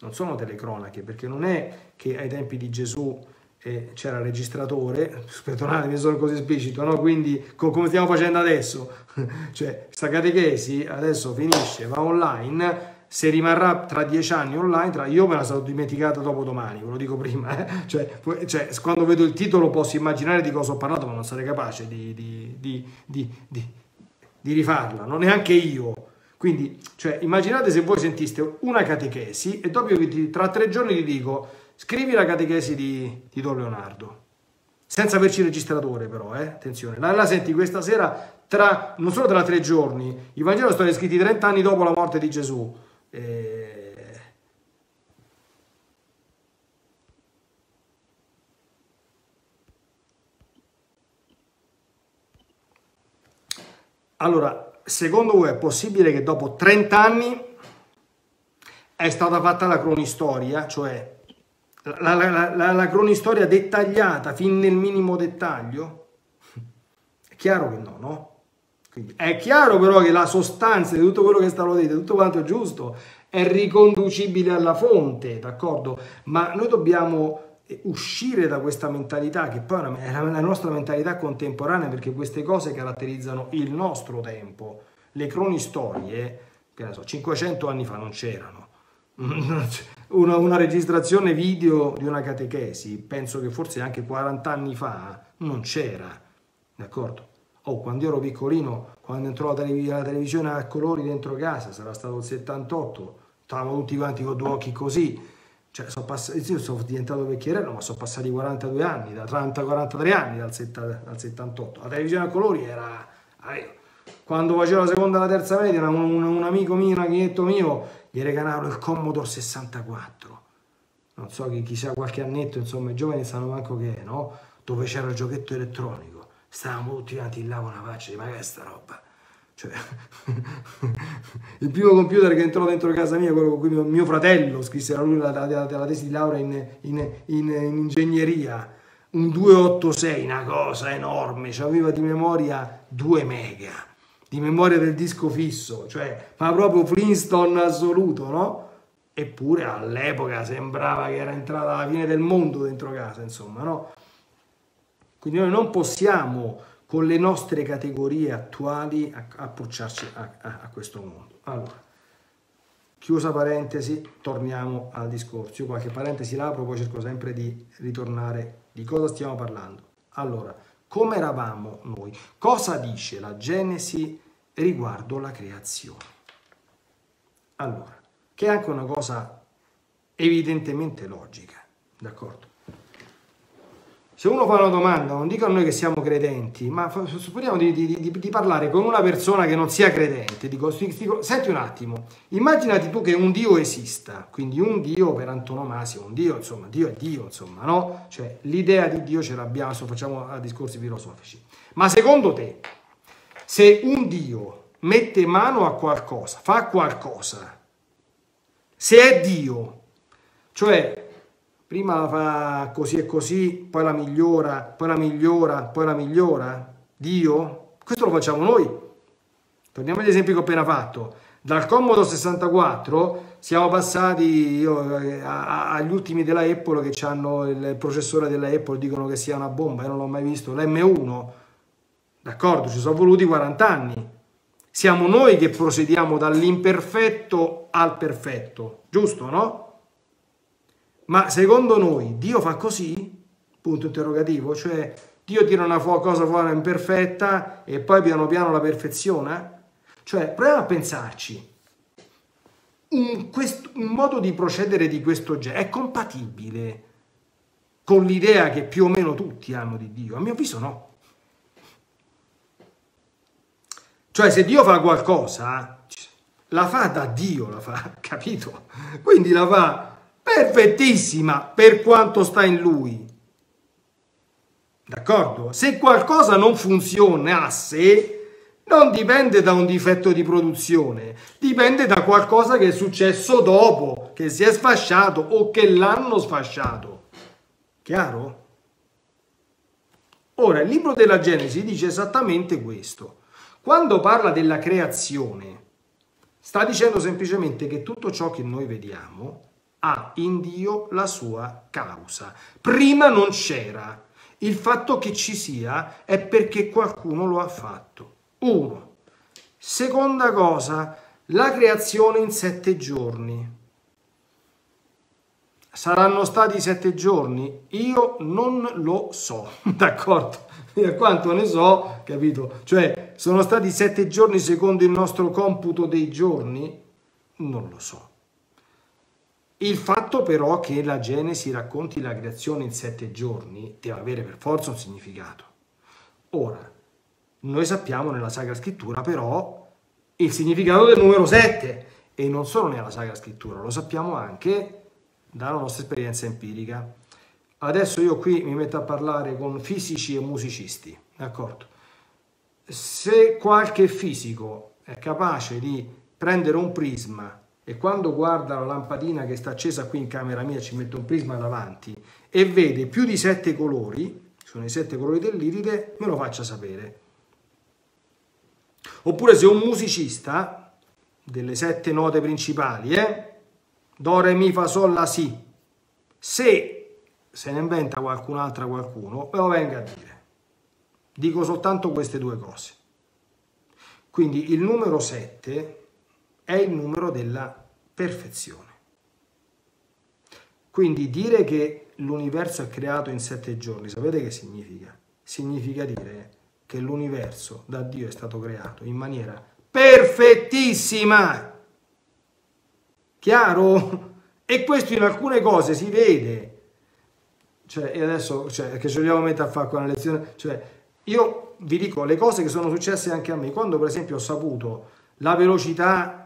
non sono telecronache, perché non è che ai tempi di Gesù c'era il registratore, perdonatemi, sono così esplicito, no? Quindi come stiamo facendo adesso, cioè questa catechesi adesso finisce, va online, se rimarrà tra 10 anni online, io me la sarò dimenticata dopodomani, ve lo dico prima, eh? Cioè quando vedo il titolo posso immaginare di cosa ho parlato, ma non sarei capace di rifarla, non neanche io. Quindi, cioè, immaginate se voi sentiste una catechesi e dopo tra 3 giorni vi dico scrivi la catechesi di Don Leonardo, senza averci il registratore però, attenzione, la senti questa sera, non solo tra 3 giorni, i Vangeli sono scritti 30 anni dopo la morte di Gesù. Allora, secondo voi è possibile che dopo 30 anni è stata fatta la cronistoria, cioè la cronistoria dettagliata fin nel minimo dettaglio? È chiaro che no, no? Quindi è chiaro però che la sostanza di tutto quello che è stato detto, tutto quanto è giusto, è riconducibile alla fonte, d'accordo? Ma noi dobbiamo uscire da questa mentalità, che poi è la nostra mentalità contemporanea, perché queste cose caratterizzano il nostro tempo. Le cronistorie, che ne so, 500 anni fa non c'erano. Una registrazione video di una catechesi, penso che forse anche 40 anni fa non c'era, d'accordo? Oh, quando ero piccolino, quando entrò la televisione a colori dentro casa, sarà stato il 78, stavamo tutti quanti con 2 occhi così. Cioè, io sono diventato vecchierello, ma sono passati 42 anni, da 43 anni al 78. La televisione a colori era... Quando facevo la seconda e la terza media, un amico mio, un amichetto mio, gli regalarono il Commodore 64. Non so, chi sia qualche annetto, insomma, i giovani sanno manco che è, no? Dove c'era il giochetto elettronico. Stavamo tutti quanti là con una faccia di, ma che è sta roba? Cioè, il primo computer che entrò dentro casa mia, quello con cui mio fratello scrisse la tesi di laurea in ingegneria, un 286, una cosa enorme, c'aveva di memoria 2 mega, di memoria del disco fisso, cioè, ma proprio Flintstone assoluto, no? Eppure all'epoca sembrava che era entrata la fine del mondo dentro casa, insomma, no? Quindi noi non possiamo, con le nostre categorie attuali, approcciarci a questo mondo. Allora, chiusa parentesi, torniamo al discorso. Io qualche parentesi la apro, poi cerco sempre di ritornare di cosa stiamo parlando. Allora, come eravamo noi? Cosa dice la Genesi riguardo la creazione? Allora, che è anche una cosa evidentemente logica, d'accordo? Se uno fa una domanda, non dico a noi che siamo credenti, ma supponiamo di parlare con una persona che non sia credente, dico, senti un attimo, immaginati tu che un Dio esista, quindi un Dio per antonomasia, un Dio, insomma, Dio è Dio, insomma, no? Cioè, l'idea di Dio ce l'abbiamo, adesso facciamo discorsi filosofici. Ma secondo te, se un Dio mette mano a qualcosa, fa qualcosa, se è Dio, cioè... prima la fa così e così, poi la migliora, poi la migliora, poi la migliora. Dio? Questo lo facciamo noi. Torniamo agli esempi che ho appena fatto. Dal Commodore 64 siamo passati agli ultimi della Apple, che hanno il processore della Apple, dicono che sia una bomba, io non l'ho mai visto, l'M1. D'accordo, ci sono voluti 40 anni. Siamo noi che procediamo dall'imperfetto al perfetto, giusto, no? Ma secondo noi Dio fa così? Punto interrogativo. Cioè Dio tira una cosa fuori imperfetta e poi piano piano la perfeziona? Cioè proviamo a pensarci. Un modo di procedere di questo genere è compatibile con l'idea che più o meno tutti hanno di Dio? A mio avviso no. Cioè se Dio fa qualcosa, la fa da Dio, la fa, capito? Quindi la fa perfettissima per quanto sta in Lui. D'accordo? Se qualcosa non funzionasse, non dipende da un difetto di produzione, dipende da qualcosa che è successo dopo, che si è sfasciato o che l'hanno sfasciato. Chiaro? Ora, il libro della Genesi dice esattamente questo. Quando parla della creazione, sta dicendo semplicemente che tutto ciò che noi vediamo ha in Dio la sua causa. Prima non c'era. Il fatto che ci sia è perché qualcuno lo ha fatto. Uno. Seconda cosa, la creazione in 7 giorni. Saranno stati 7 giorni? Io non lo so, d'accordo? Per quanto ne so, capito? Cioè, sono stati 7 giorni secondo il nostro computo dei giorni? Non lo so. Il fatto però che la Genesi racconti la creazione in 7 giorni deve avere per forza un significato. Ora, noi sappiamo nella Sacra Scrittura però il significato del numero 7, e non solo nella Sacra Scrittura, lo sappiamo anche dalla nostra esperienza empirica. Adesso io qui mi metto a parlare con fisici e musicisti, d'accordo? Se qualche fisico è capace di prendere un prisma e quando guarda la lampadina che sta accesa qui in camera mia ci mette un prisma davanti e vede più di 7 colori, sono i 7 colori dell'iride, me lo faccia sapere. Oppure se un musicista, delle 7 note principali, do, re, mi, fa, sol, la, si, se se ne inventa qualcun'altra qualcuno, me lo venga a dire. Dico soltanto queste due cose. Quindi il numero 7 è il numero della perfezione. Quindi dire che l'universo è creato in 7 giorni, sapete che significa? Significa dire che l'universo da Dio è stato creato in maniera perfettissima. Chiaro? E questo in alcune cose si vede. Cioè, e adesso, cioè, che ci vogliamo mettere a fare con la lezione? Cioè, io vi dico le cose che sono successe anche a me. Quando, per esempio, ho saputo la velocità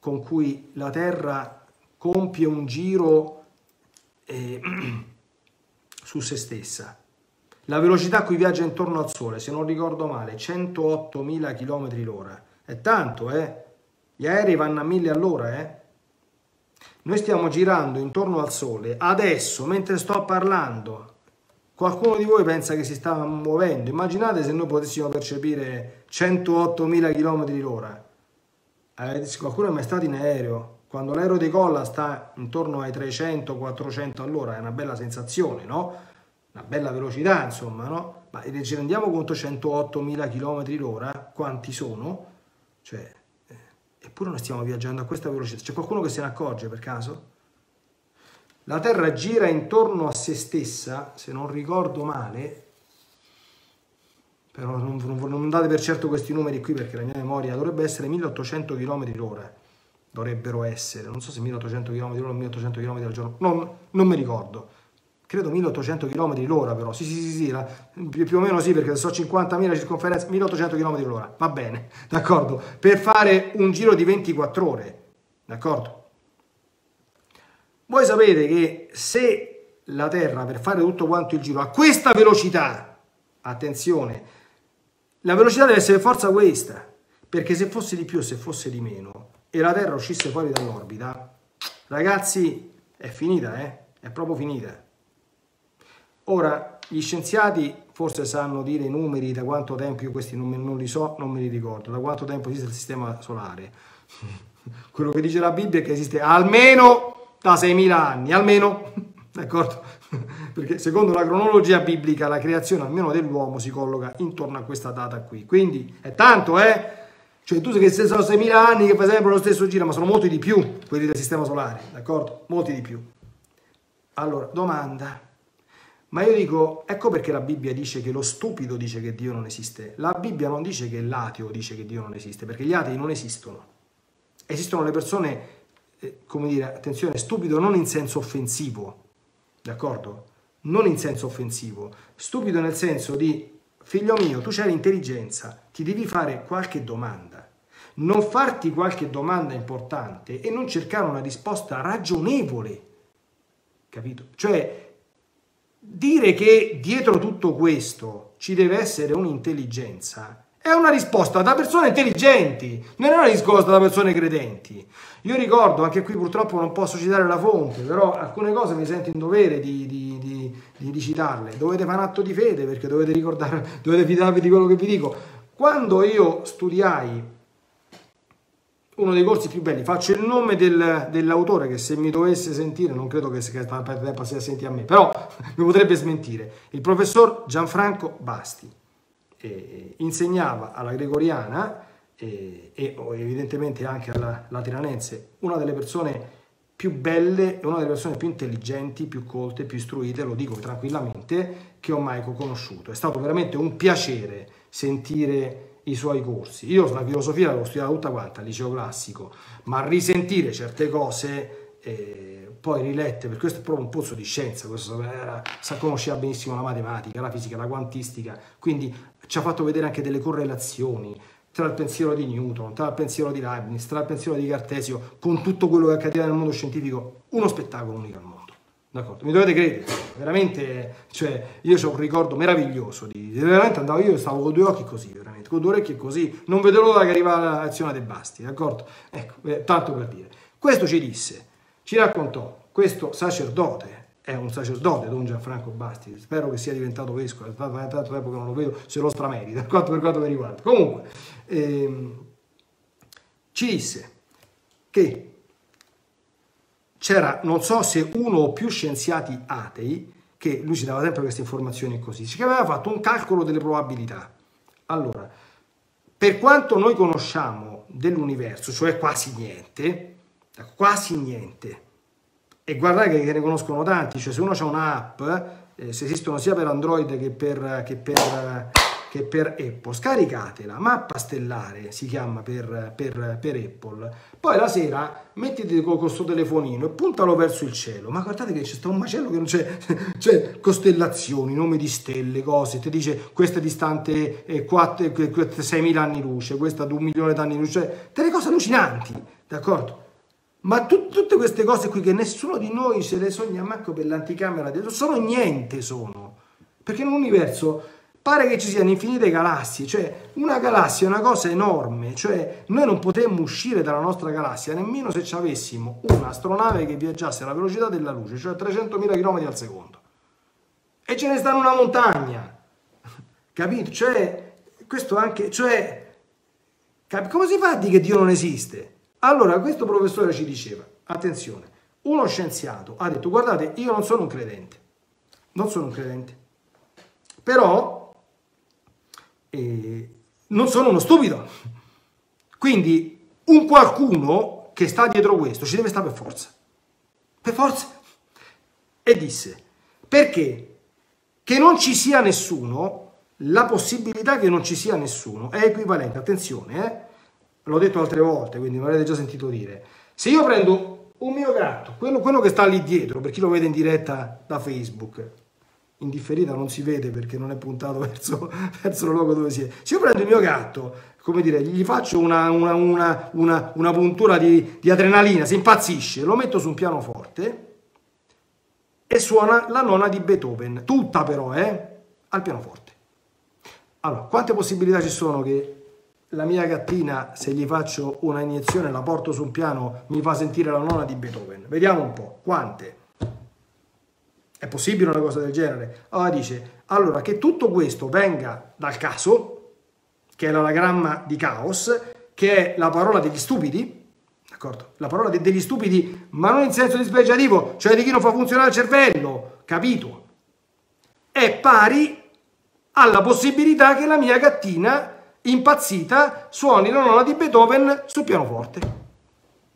con cui la Terra compie un giro su se stessa, la velocità a cui viaggia intorno al Sole, se non ricordo male, 108.000 km l'ora. È tanto, eh? Gli aerei vanno a 1000 all'ora, eh? Noi stiamo girando intorno al Sole. Adesso, mentre sto parlando, qualcuno di voi pensa che si sta muovendo. Immaginate se noi potessimo percepire 108.000 km l'ora. Qualcuno è mai stato in aereo? Quando l'aereo decolla sta intorno ai 300-400 all'ora. È una bella sensazione, no? Una bella velocità, insomma, no? Ma ci rendiamo conto 108.000 km l'ora, quanti sono? Cioè, eppure noi stiamo viaggiando a questa velocità. C'è qualcuno che se ne accorge per caso? La Terra gira intorno a se stessa, se non ricordo male, però non date per certo questi numeri qui perché la mia memoria dovrebbe essere 1800 km l'ora. Dovrebbero essere, non so se 1800 km l'ora o 1800 km al giorno, non mi ricordo. Credo 1800 km l'ora però, sì, più o meno sì, perché so 50.000 circonferenze, 1800 km l'ora, va bene, d'accordo? Per fare un giro di 24 ore, d'accordo? Voi sapete che se la Terra, per fare tutto quanto il giro, a questa velocità, attenzione, la velocità deve essere forza questa, perché se fosse di più, se fosse di meno, e la Terra uscisse fuori dall'orbita, ragazzi, è finita, è proprio finita. Ora, gli scienziati forse sanno dire i numeri da quanto tempo, io questi non li so, non me li ricordo, da quanto tempo esiste il sistema solare. Quello che dice la Bibbia è che esiste almeno da 6.000 anni, almeno, d'accordo? Perché secondo la cronologia biblica la creazione almeno dell'uomo si colloca intorno a questa data qui, quindi è tanto, eh? Cioè tu sai che se sono 6.000 anni che fai sempre lo stesso giro, ma sono molti di più quelli del sistema solare, d'accordo? Molti di più. Allora, domanda. Ma io dico, ecco perché la Bibbia dice che lo stupido dice che Dio non esiste. La Bibbia non dice che l'ateo dice che Dio non esiste, perché gli atei non esistono. Esistono le persone, come dire, attenzione, stupido non in senso offensivo, d'accordo? Non in senso offensivo. Stupido nel senso di, figlio mio, tu c'hai l'intelligenza, ti devi fare qualche domanda. Non farti qualche domanda importante e non cercare una risposta ragionevole, capito? Cioè, dire che dietro tutto questo ci deve essere un'intelligenza è una risposta da persone intelligenti, non è una risposta da persone credenti. Io ricordo, anche qui purtroppo non posso citare la fonte, però alcune cose mi sento in dovere di citarle. Dovete fare un atto di fede, perché dovete ricordare, dovete fidarvi di quello che vi dico. Quando io studiai uno dei corsi più belli, faccio il nome dell'autore, che se mi dovesse sentire non credo che si senti a me, però mi potrebbe smentire, il professor Gianfranco Basti, insegnava alla Gregoriana e evidentemente anche alla Lateranense, una delle persone più belle e una delle persone più intelligenti, più colte, più istruite, lo dico tranquillamente, che ho mai conosciuto. È stato veramente un piacere sentire i suoi corsi. Io la filosofia l'ho studiata tutta quanta al liceo classico, ma risentire certe cose poi rilette, per questo è proprio un pozzo di scienza, questo conosceva benissimo la matematica, la fisica, la quantistica, quindi ci ha fatto vedere anche delle correlazioni tra il pensiero di Newton, tra il pensiero di Leibniz, tra il pensiero di Cartesio, con tutto quello che accadeva nel mondo scientifico. Uno spettacolo unico al mondo. D'accordo, mi dovete credere, veramente, cioè, io ho un ricordo meraviglioso, veramente andavo, io stavo con due occhi così, veramente, con due orecchie così, non vedo l'ora che arriva l'azione dei Basti, d'accordo? Ecco, tanto per dire. Questo ci disse, ci raccontò, questo sacerdote, è un sacerdote, Don Gianfranco Basti, spero che sia diventato vescovo, è stato tanto tempo che non lo vedo, se lo stramerita, per quanto mi riguarda. Comunque, ci disse che c'era, non so se uno o più scienziati atei, che lui ci dava sempre queste informazioni così, che aveva fatto un calcolo delle probabilità. Allora, per quanto noi conosciamo dell'universo, cioè quasi niente, e guardate che ne conoscono tanti, cioè se uno ha un'app, se esistono sia per Android che per Apple, scaricatela, Mappa Stellare si chiama per Apple, poi la sera mettete con questo telefonino e puntalo verso il cielo, ma guardate che c'è sta un macello che non c'è, cioè costellazioni, nomi di stelle, cose, ti dice questa è distante 6.000 anni luce, questa 2 milioni d'anni luce, cioè delle cose allucinanti, d'accordo? Ma tutte queste cose qui che nessuno di noi se le sogna manco per l'anticamera dentro, sono niente, sono, perché in un universo pare che ci siano infinite galassie, cioè una galassia è una cosa enorme, cioè noi non potremmo uscire dalla nostra galassia nemmeno se ci avessimo un'astronave che viaggiasse alla velocità della luce, cioè 300.000 km al secondo. E ce ne stanno una montagna, capito? Cioè, questo anche, cioè, come si fa a dire che Dio non esiste? Allora, questo professore ci diceva, attenzione, uno scienziato ha detto, guardate, io non sono un credente, però non sono uno stupido, quindi un qualcuno che sta dietro questo ci deve stare per forza, e disse, perché che non ci sia nessuno, la possibilità che non ci sia nessuno è equivalente, attenzione, l'ho detto altre volte, quindi me l'avete già sentito dire, se io prendo un mio gatto, quello che sta lì dietro, per chi lo vede in diretta da Facebook, in differita non si vede perché non è puntato verso il luogo dove si è. Se io prendo il mio gatto, come dire, gli faccio una puntura di adrenalina, si impazzisce, lo metto su un pianoforte e suona la Nona di Beethoven, tutta però, al pianoforte. Allora, quante possibilità ci sono che la mia gattina, se gli faccio una iniezione, la porto su un piano, mi fa sentire la Nona di Beethoven? Vediamo un po', quante? È possibile una cosa del genere? Allora dice, allora che tutto questo venga dal caso, che è l'anagramma di caos, che è la parola degli stupidi, d'accordo? La parola degli stupidi, ma non in senso dispregiativo, cioè di chi non fa funzionare il cervello, capito? È pari alla possibilità che la mia gattina impazzita suoni la Nona di Beethoven sul pianoforte.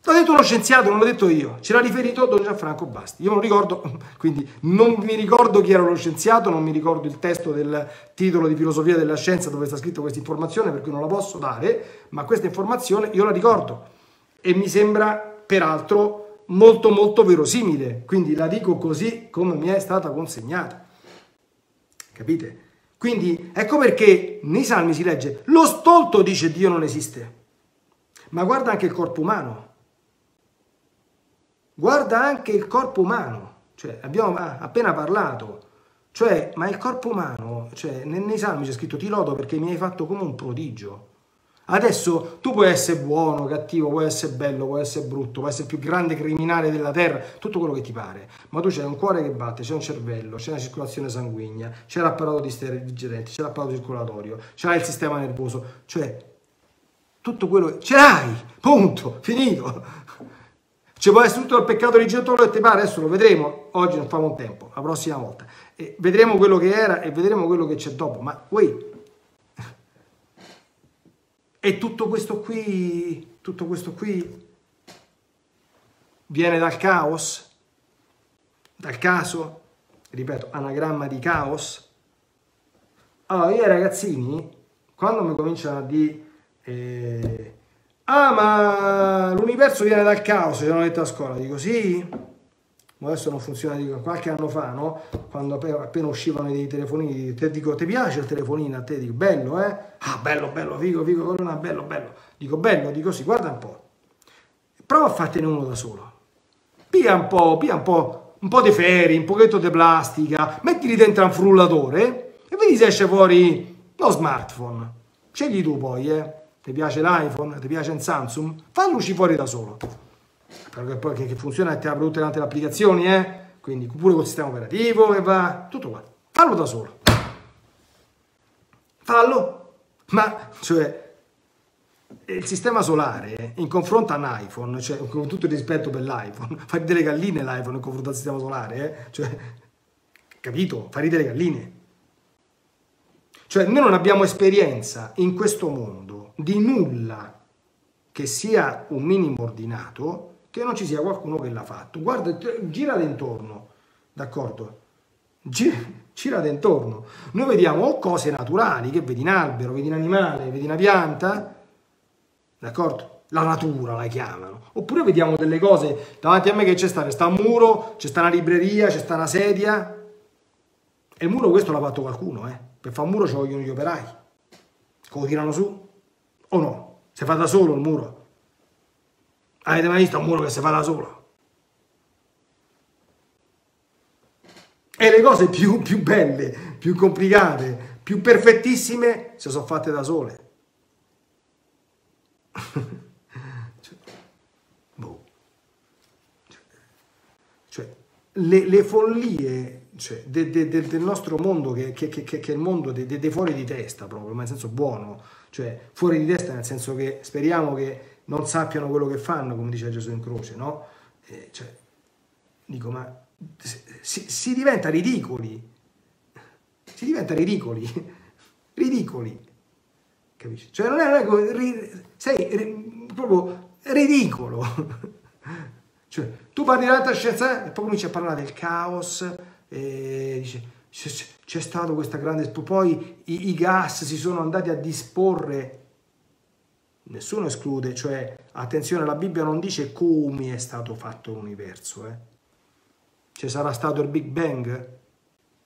L'ha detto uno scienziato, non l'ho detto io, ce l'ha riferito Don Gianfranco Basti. Io non ricordo, quindi non mi ricordo chi era lo scienziato, non mi ricordo il testo del titolo di filosofia della scienza dove sta scritta questa informazione, perché non la posso dare, ma questa informazione io la ricordo e mi sembra peraltro molto molto verosimile, quindi la dico così come mi è stata consegnata, capite? Quindi ecco perché nei Salmi si legge: lo stolto dice Dio non esiste, ma guarda anche il corpo umano. Guarda anche il corpo umano, cioè abbiamo appena parlato, cioè, ma il corpo umano, cioè, nei Salmi c'è scritto: ti lodo perché mi hai fatto come un prodigio. Adesso tu puoi essere buono, cattivo, puoi essere bello, puoi essere brutto, puoi essere il più grande criminale della terra, tutto quello che ti pare, ma tu c'è un cuore che batte, c'è un cervello, c'è una circolazione sanguigna, c'è l'apparato digerente, c'è l'apparato circolatorio, c'è il sistema nervoso, cioè tutto quello che... ce l'hai, punto, finito. Ci può essere tutto il peccato originatore e te pare, adesso lo vedremo, oggi non facciamo un tempo, la prossima volta. E vedremo quello che era e vedremo quello che c'è dopo, ma uè. E tutto questo qui viene dal caos, dal caso, ripeto, anagramma di caos. Allora io ai ragazzini, quando mi cominciano a dire... ah, ma l'universo viene dal caos, ci hanno detto a scuola. Dico sì, ma adesso non funziona. Dico, qualche anno fa, no? Quando appena uscivano dei telefonini, te dico, ti piace il telefonino? A te dico, bello, eh? Ah, bello, bello, figo, figo, corona, bello, bello. Dico, bello, dico sì, guarda un po'. Prova a fartene uno da solo. Pia un po', di ferri, un pochetto di plastica, mettili dentro un frullatore e vedi se esce fuori lo smartphone. Scegli tu poi, eh. Ti piace l'iPhone? Ti piace il Samsung? Fallo uscire fuori da solo. Perché poi che funziona e ti apre tutte le altre applicazioni, eh? Quindi pure col sistema operativo che va... tutto qua. Fallo da solo. Fallo. Ma, cioè, il sistema solare in confronto a un iPhone, cioè con tutto il rispetto per l'iPhone, fa ridere le galline l'iPhone in confronto al sistema solare, eh? Cioè, capito? Fa ridere le galline. Cioè, noi non abbiamo esperienza in questo mondo di nulla che sia un minimo ordinato, che non ci sia qualcuno che l'ha fatto. Guarda, girate intorno, d'accordo? Girate intorno. Noi vediamo o cose naturali, che vedi un albero, vedi un animale, vedi una pianta, d'accordo? La natura la chiamano. Oppure vediamo delle cose davanti a me che c'è sta, un muro, c'è sta una libreria, c'è sta una sedia. E il muro questo l'ha fatto qualcuno, eh? Per fare un muro ci vogliono gli operai. Che lo tirano su. O no? Si fa da solo il muro? Avete mai visto un muro che si fa da solo? E le cose più belle, più complicate, più perfettissime se sono fatte da sole. Cioè, boh. Cioè, le follie... cioè, del nostro mondo che è il mondo dei fuori di testa proprio, ma in senso buono, cioè fuori di testa nel senso che speriamo che non sappiano quello che fanno, come dice Gesù in croce, no? Cioè, dico, ma si diventa ridicoli, ridicoli, capisci? Cioè non è sei proprio ridicolo. Cioè, tu parli di un'altra scienza e poi cominci a parlare del caos. E dice c'è stato questa grande, poi i gas si sono andati a disporre, nessuno esclude, cioè attenzione, la Bibbia non dice come è stato fatto l'universo, eh? Ci sarà stato il Big Bang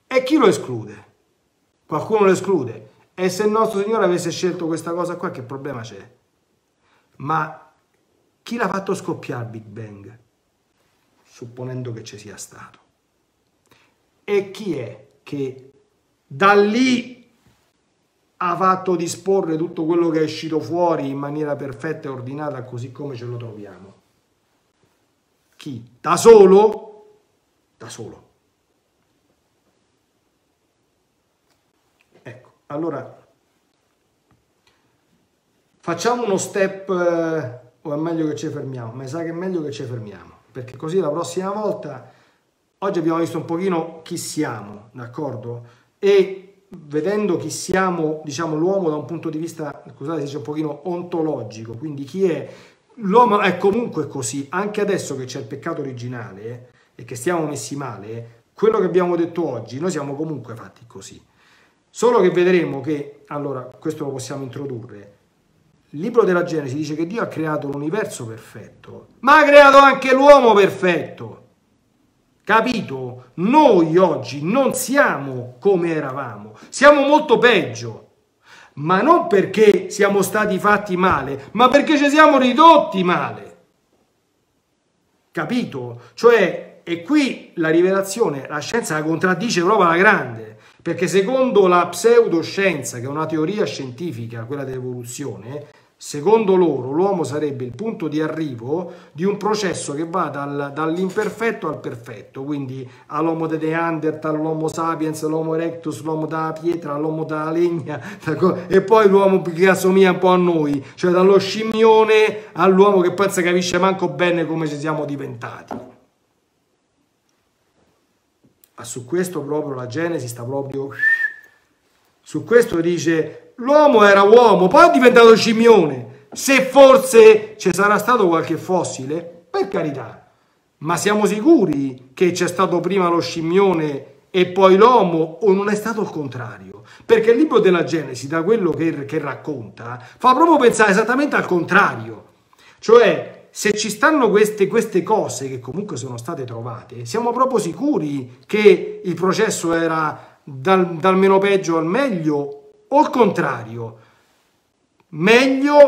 e chi lo esclude? Qualcuno lo esclude. E se il nostro Signore avesse scelto questa cosa qua, che problema c'è? Ma chi l'ha fatto scoppiare il Big Bang, supponendo che ci sia stato? E chi è che da lì ha fatto disporre tutto quello che è uscito fuori in maniera perfetta e ordinata così come ce lo troviamo? Chi? Da solo? Da solo. Ecco, allora facciamo uno step, o è meglio che ci fermiamo? Mi sa che è meglio che ci fermiamo, perché così la prossima volta... Oggi abbiamo visto un pochino chi siamo, d'accordo? E vedendo chi siamo, diciamo, l'uomo da un punto di vista, scusate se c'è un pochino ontologico, quindi chi è, l'uomo è comunque così, anche adesso che c'è il peccato originale e che stiamo messi male, quello che abbiamo detto oggi, noi siamo comunque fatti così. Solo che vedremo che, allora, questo lo possiamo introdurre, il libro della Genesi dice che Dio ha creato l'universo perfetto, ma ha creato anche l'uomo perfetto. Capito? Noi oggi non siamo come eravamo, siamo molto peggio, ma non perché siamo stati fatti male, ma perché ci siamo ridotti male. Capito? Cioè, e qui la rivelazione, la scienza la contraddice proprio alla grande, perché secondo la pseudoscienza, che è una teoria scientifica, quella dell'evoluzione, secondo loro l'uomo sarebbe il punto di arrivo di un processo che va dall'imperfetto al perfetto, quindi all'uomo de Neanderthal, all'uomo sapiens, all'uomo erectus, all'uomo da pietra, all'uomo da legna, e poi l'uomo che assomiglia un po' a noi, cioè dallo scimmione all'uomo che pensa capisce manco bene come ci siamo diventati. Ma su questo proprio la Genesi sta proprio... Su questo dice... L'uomo era uomo, poi è diventato scimmione. Se forse ci sarà stato qualche fossile, per carità, ma siamo sicuri che c'è stato prima lo scimmione e poi l'uomo, o non è stato il contrario? Perché il libro della Genesi, da quello che racconta, fa proprio pensare esattamente al contrario. Cioè, se ci stanno queste cose che comunque sono state trovate, siamo proprio sicuri che il processo era dal meno peggio al meglio, o il contrario, meglio,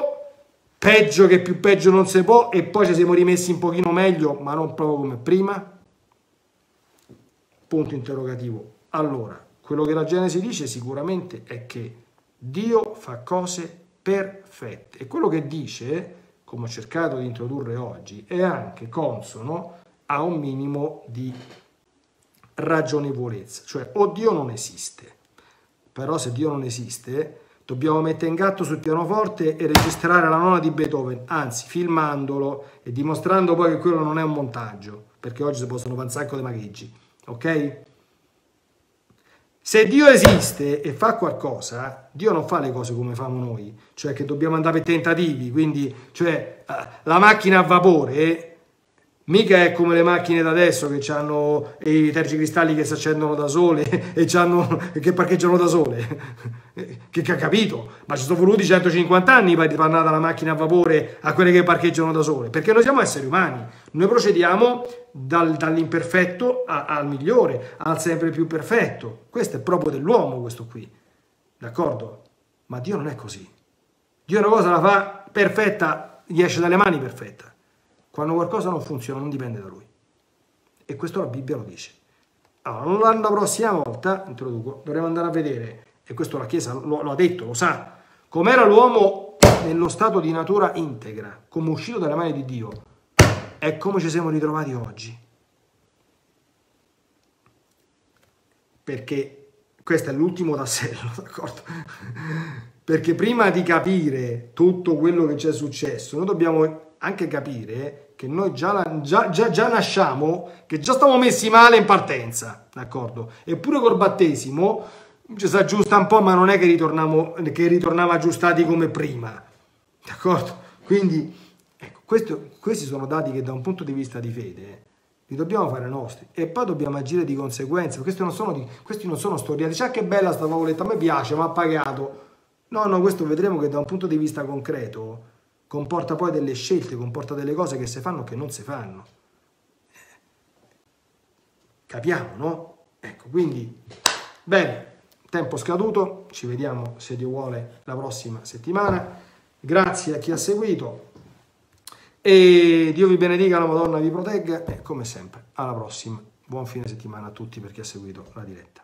peggio che più peggio non si può, e poi ci siamo rimessi un pochino meglio, ma non proprio come prima? Punto interrogativo. Allora, quello che la Genesi dice sicuramente è che Dio fa cose perfette, e quello che dice, come ho cercato di introdurre oggi, è anche consono a un minimo di ragionevolezza, cioè o Dio non esiste. Però se Dio non esiste, dobbiamo mettere in gatto sul pianoforte e registrare la Nona di Beethoven, anzi filmandolo e dimostrando poi che quello non è un montaggio, perché oggi si possono fare un sacco di magheggi, ok? Se Dio esiste e fa qualcosa, Dio non fa le cose come fanno noi, cioè che dobbiamo andare per tentativi, quindi cioè, la macchina a vapore... Mica è come le macchine da adesso che hanno i tergicristalli che si accendono da sole e che parcheggiano da sole. Che ha capito? Ma ci sono voluti 150 anni per andare dalla macchina a vapore a quelle che parcheggiano da sole. Perché noi siamo esseri umani. Noi procediamo dall'imperfetto al migliore, al sempre più perfetto. Questo è proprio dell'uomo, questo qui. D'accordo? Ma Dio non è così. Dio una cosa la fa perfetta, gli esce dalle mani perfetta. Quando qualcosa non funziona, non dipende da lui. E questo la Bibbia lo dice. Allora, la prossima volta, introduco, dovremo andare a vedere, e questo la Chiesa lo ha detto, lo sa, com'era l'uomo nello stato di natura integra, come uscito dalle mani di Dio, e come ci siamo ritrovati oggi. Perché questo è l'ultimo tassello, d'accordo? Perché prima di capire tutto quello che ci è successo, noi dobbiamo... anche capire che noi già nasciamo, che già stiamo messi male in partenza, d'accordo? Eppure col battesimo ci si aggiusta un po', ma non è che ritorniamo aggiustati come prima, d'accordo? Quindi, ecco, questi sono dati che da un punto di vista di fede li dobbiamo fare nostri, e poi dobbiamo agire di conseguenza. Questi non sono storiati, cioè che bella sta favoletta, a me piace, ma ha pagato. No, questo vedremo che da un punto di vista concreto comporta poi delle scelte, comporta delle cose che si fanno o che non si fanno. Capiamo, no? Ecco, quindi, bene, tempo scaduto, ci vediamo, se Dio vuole, la prossima settimana. Grazie a chi ha seguito, e Dio vi benedica, la Madonna vi protegga, e come sempre, alla prossima. Buon fine settimana a tutti per chi ha seguito la diretta.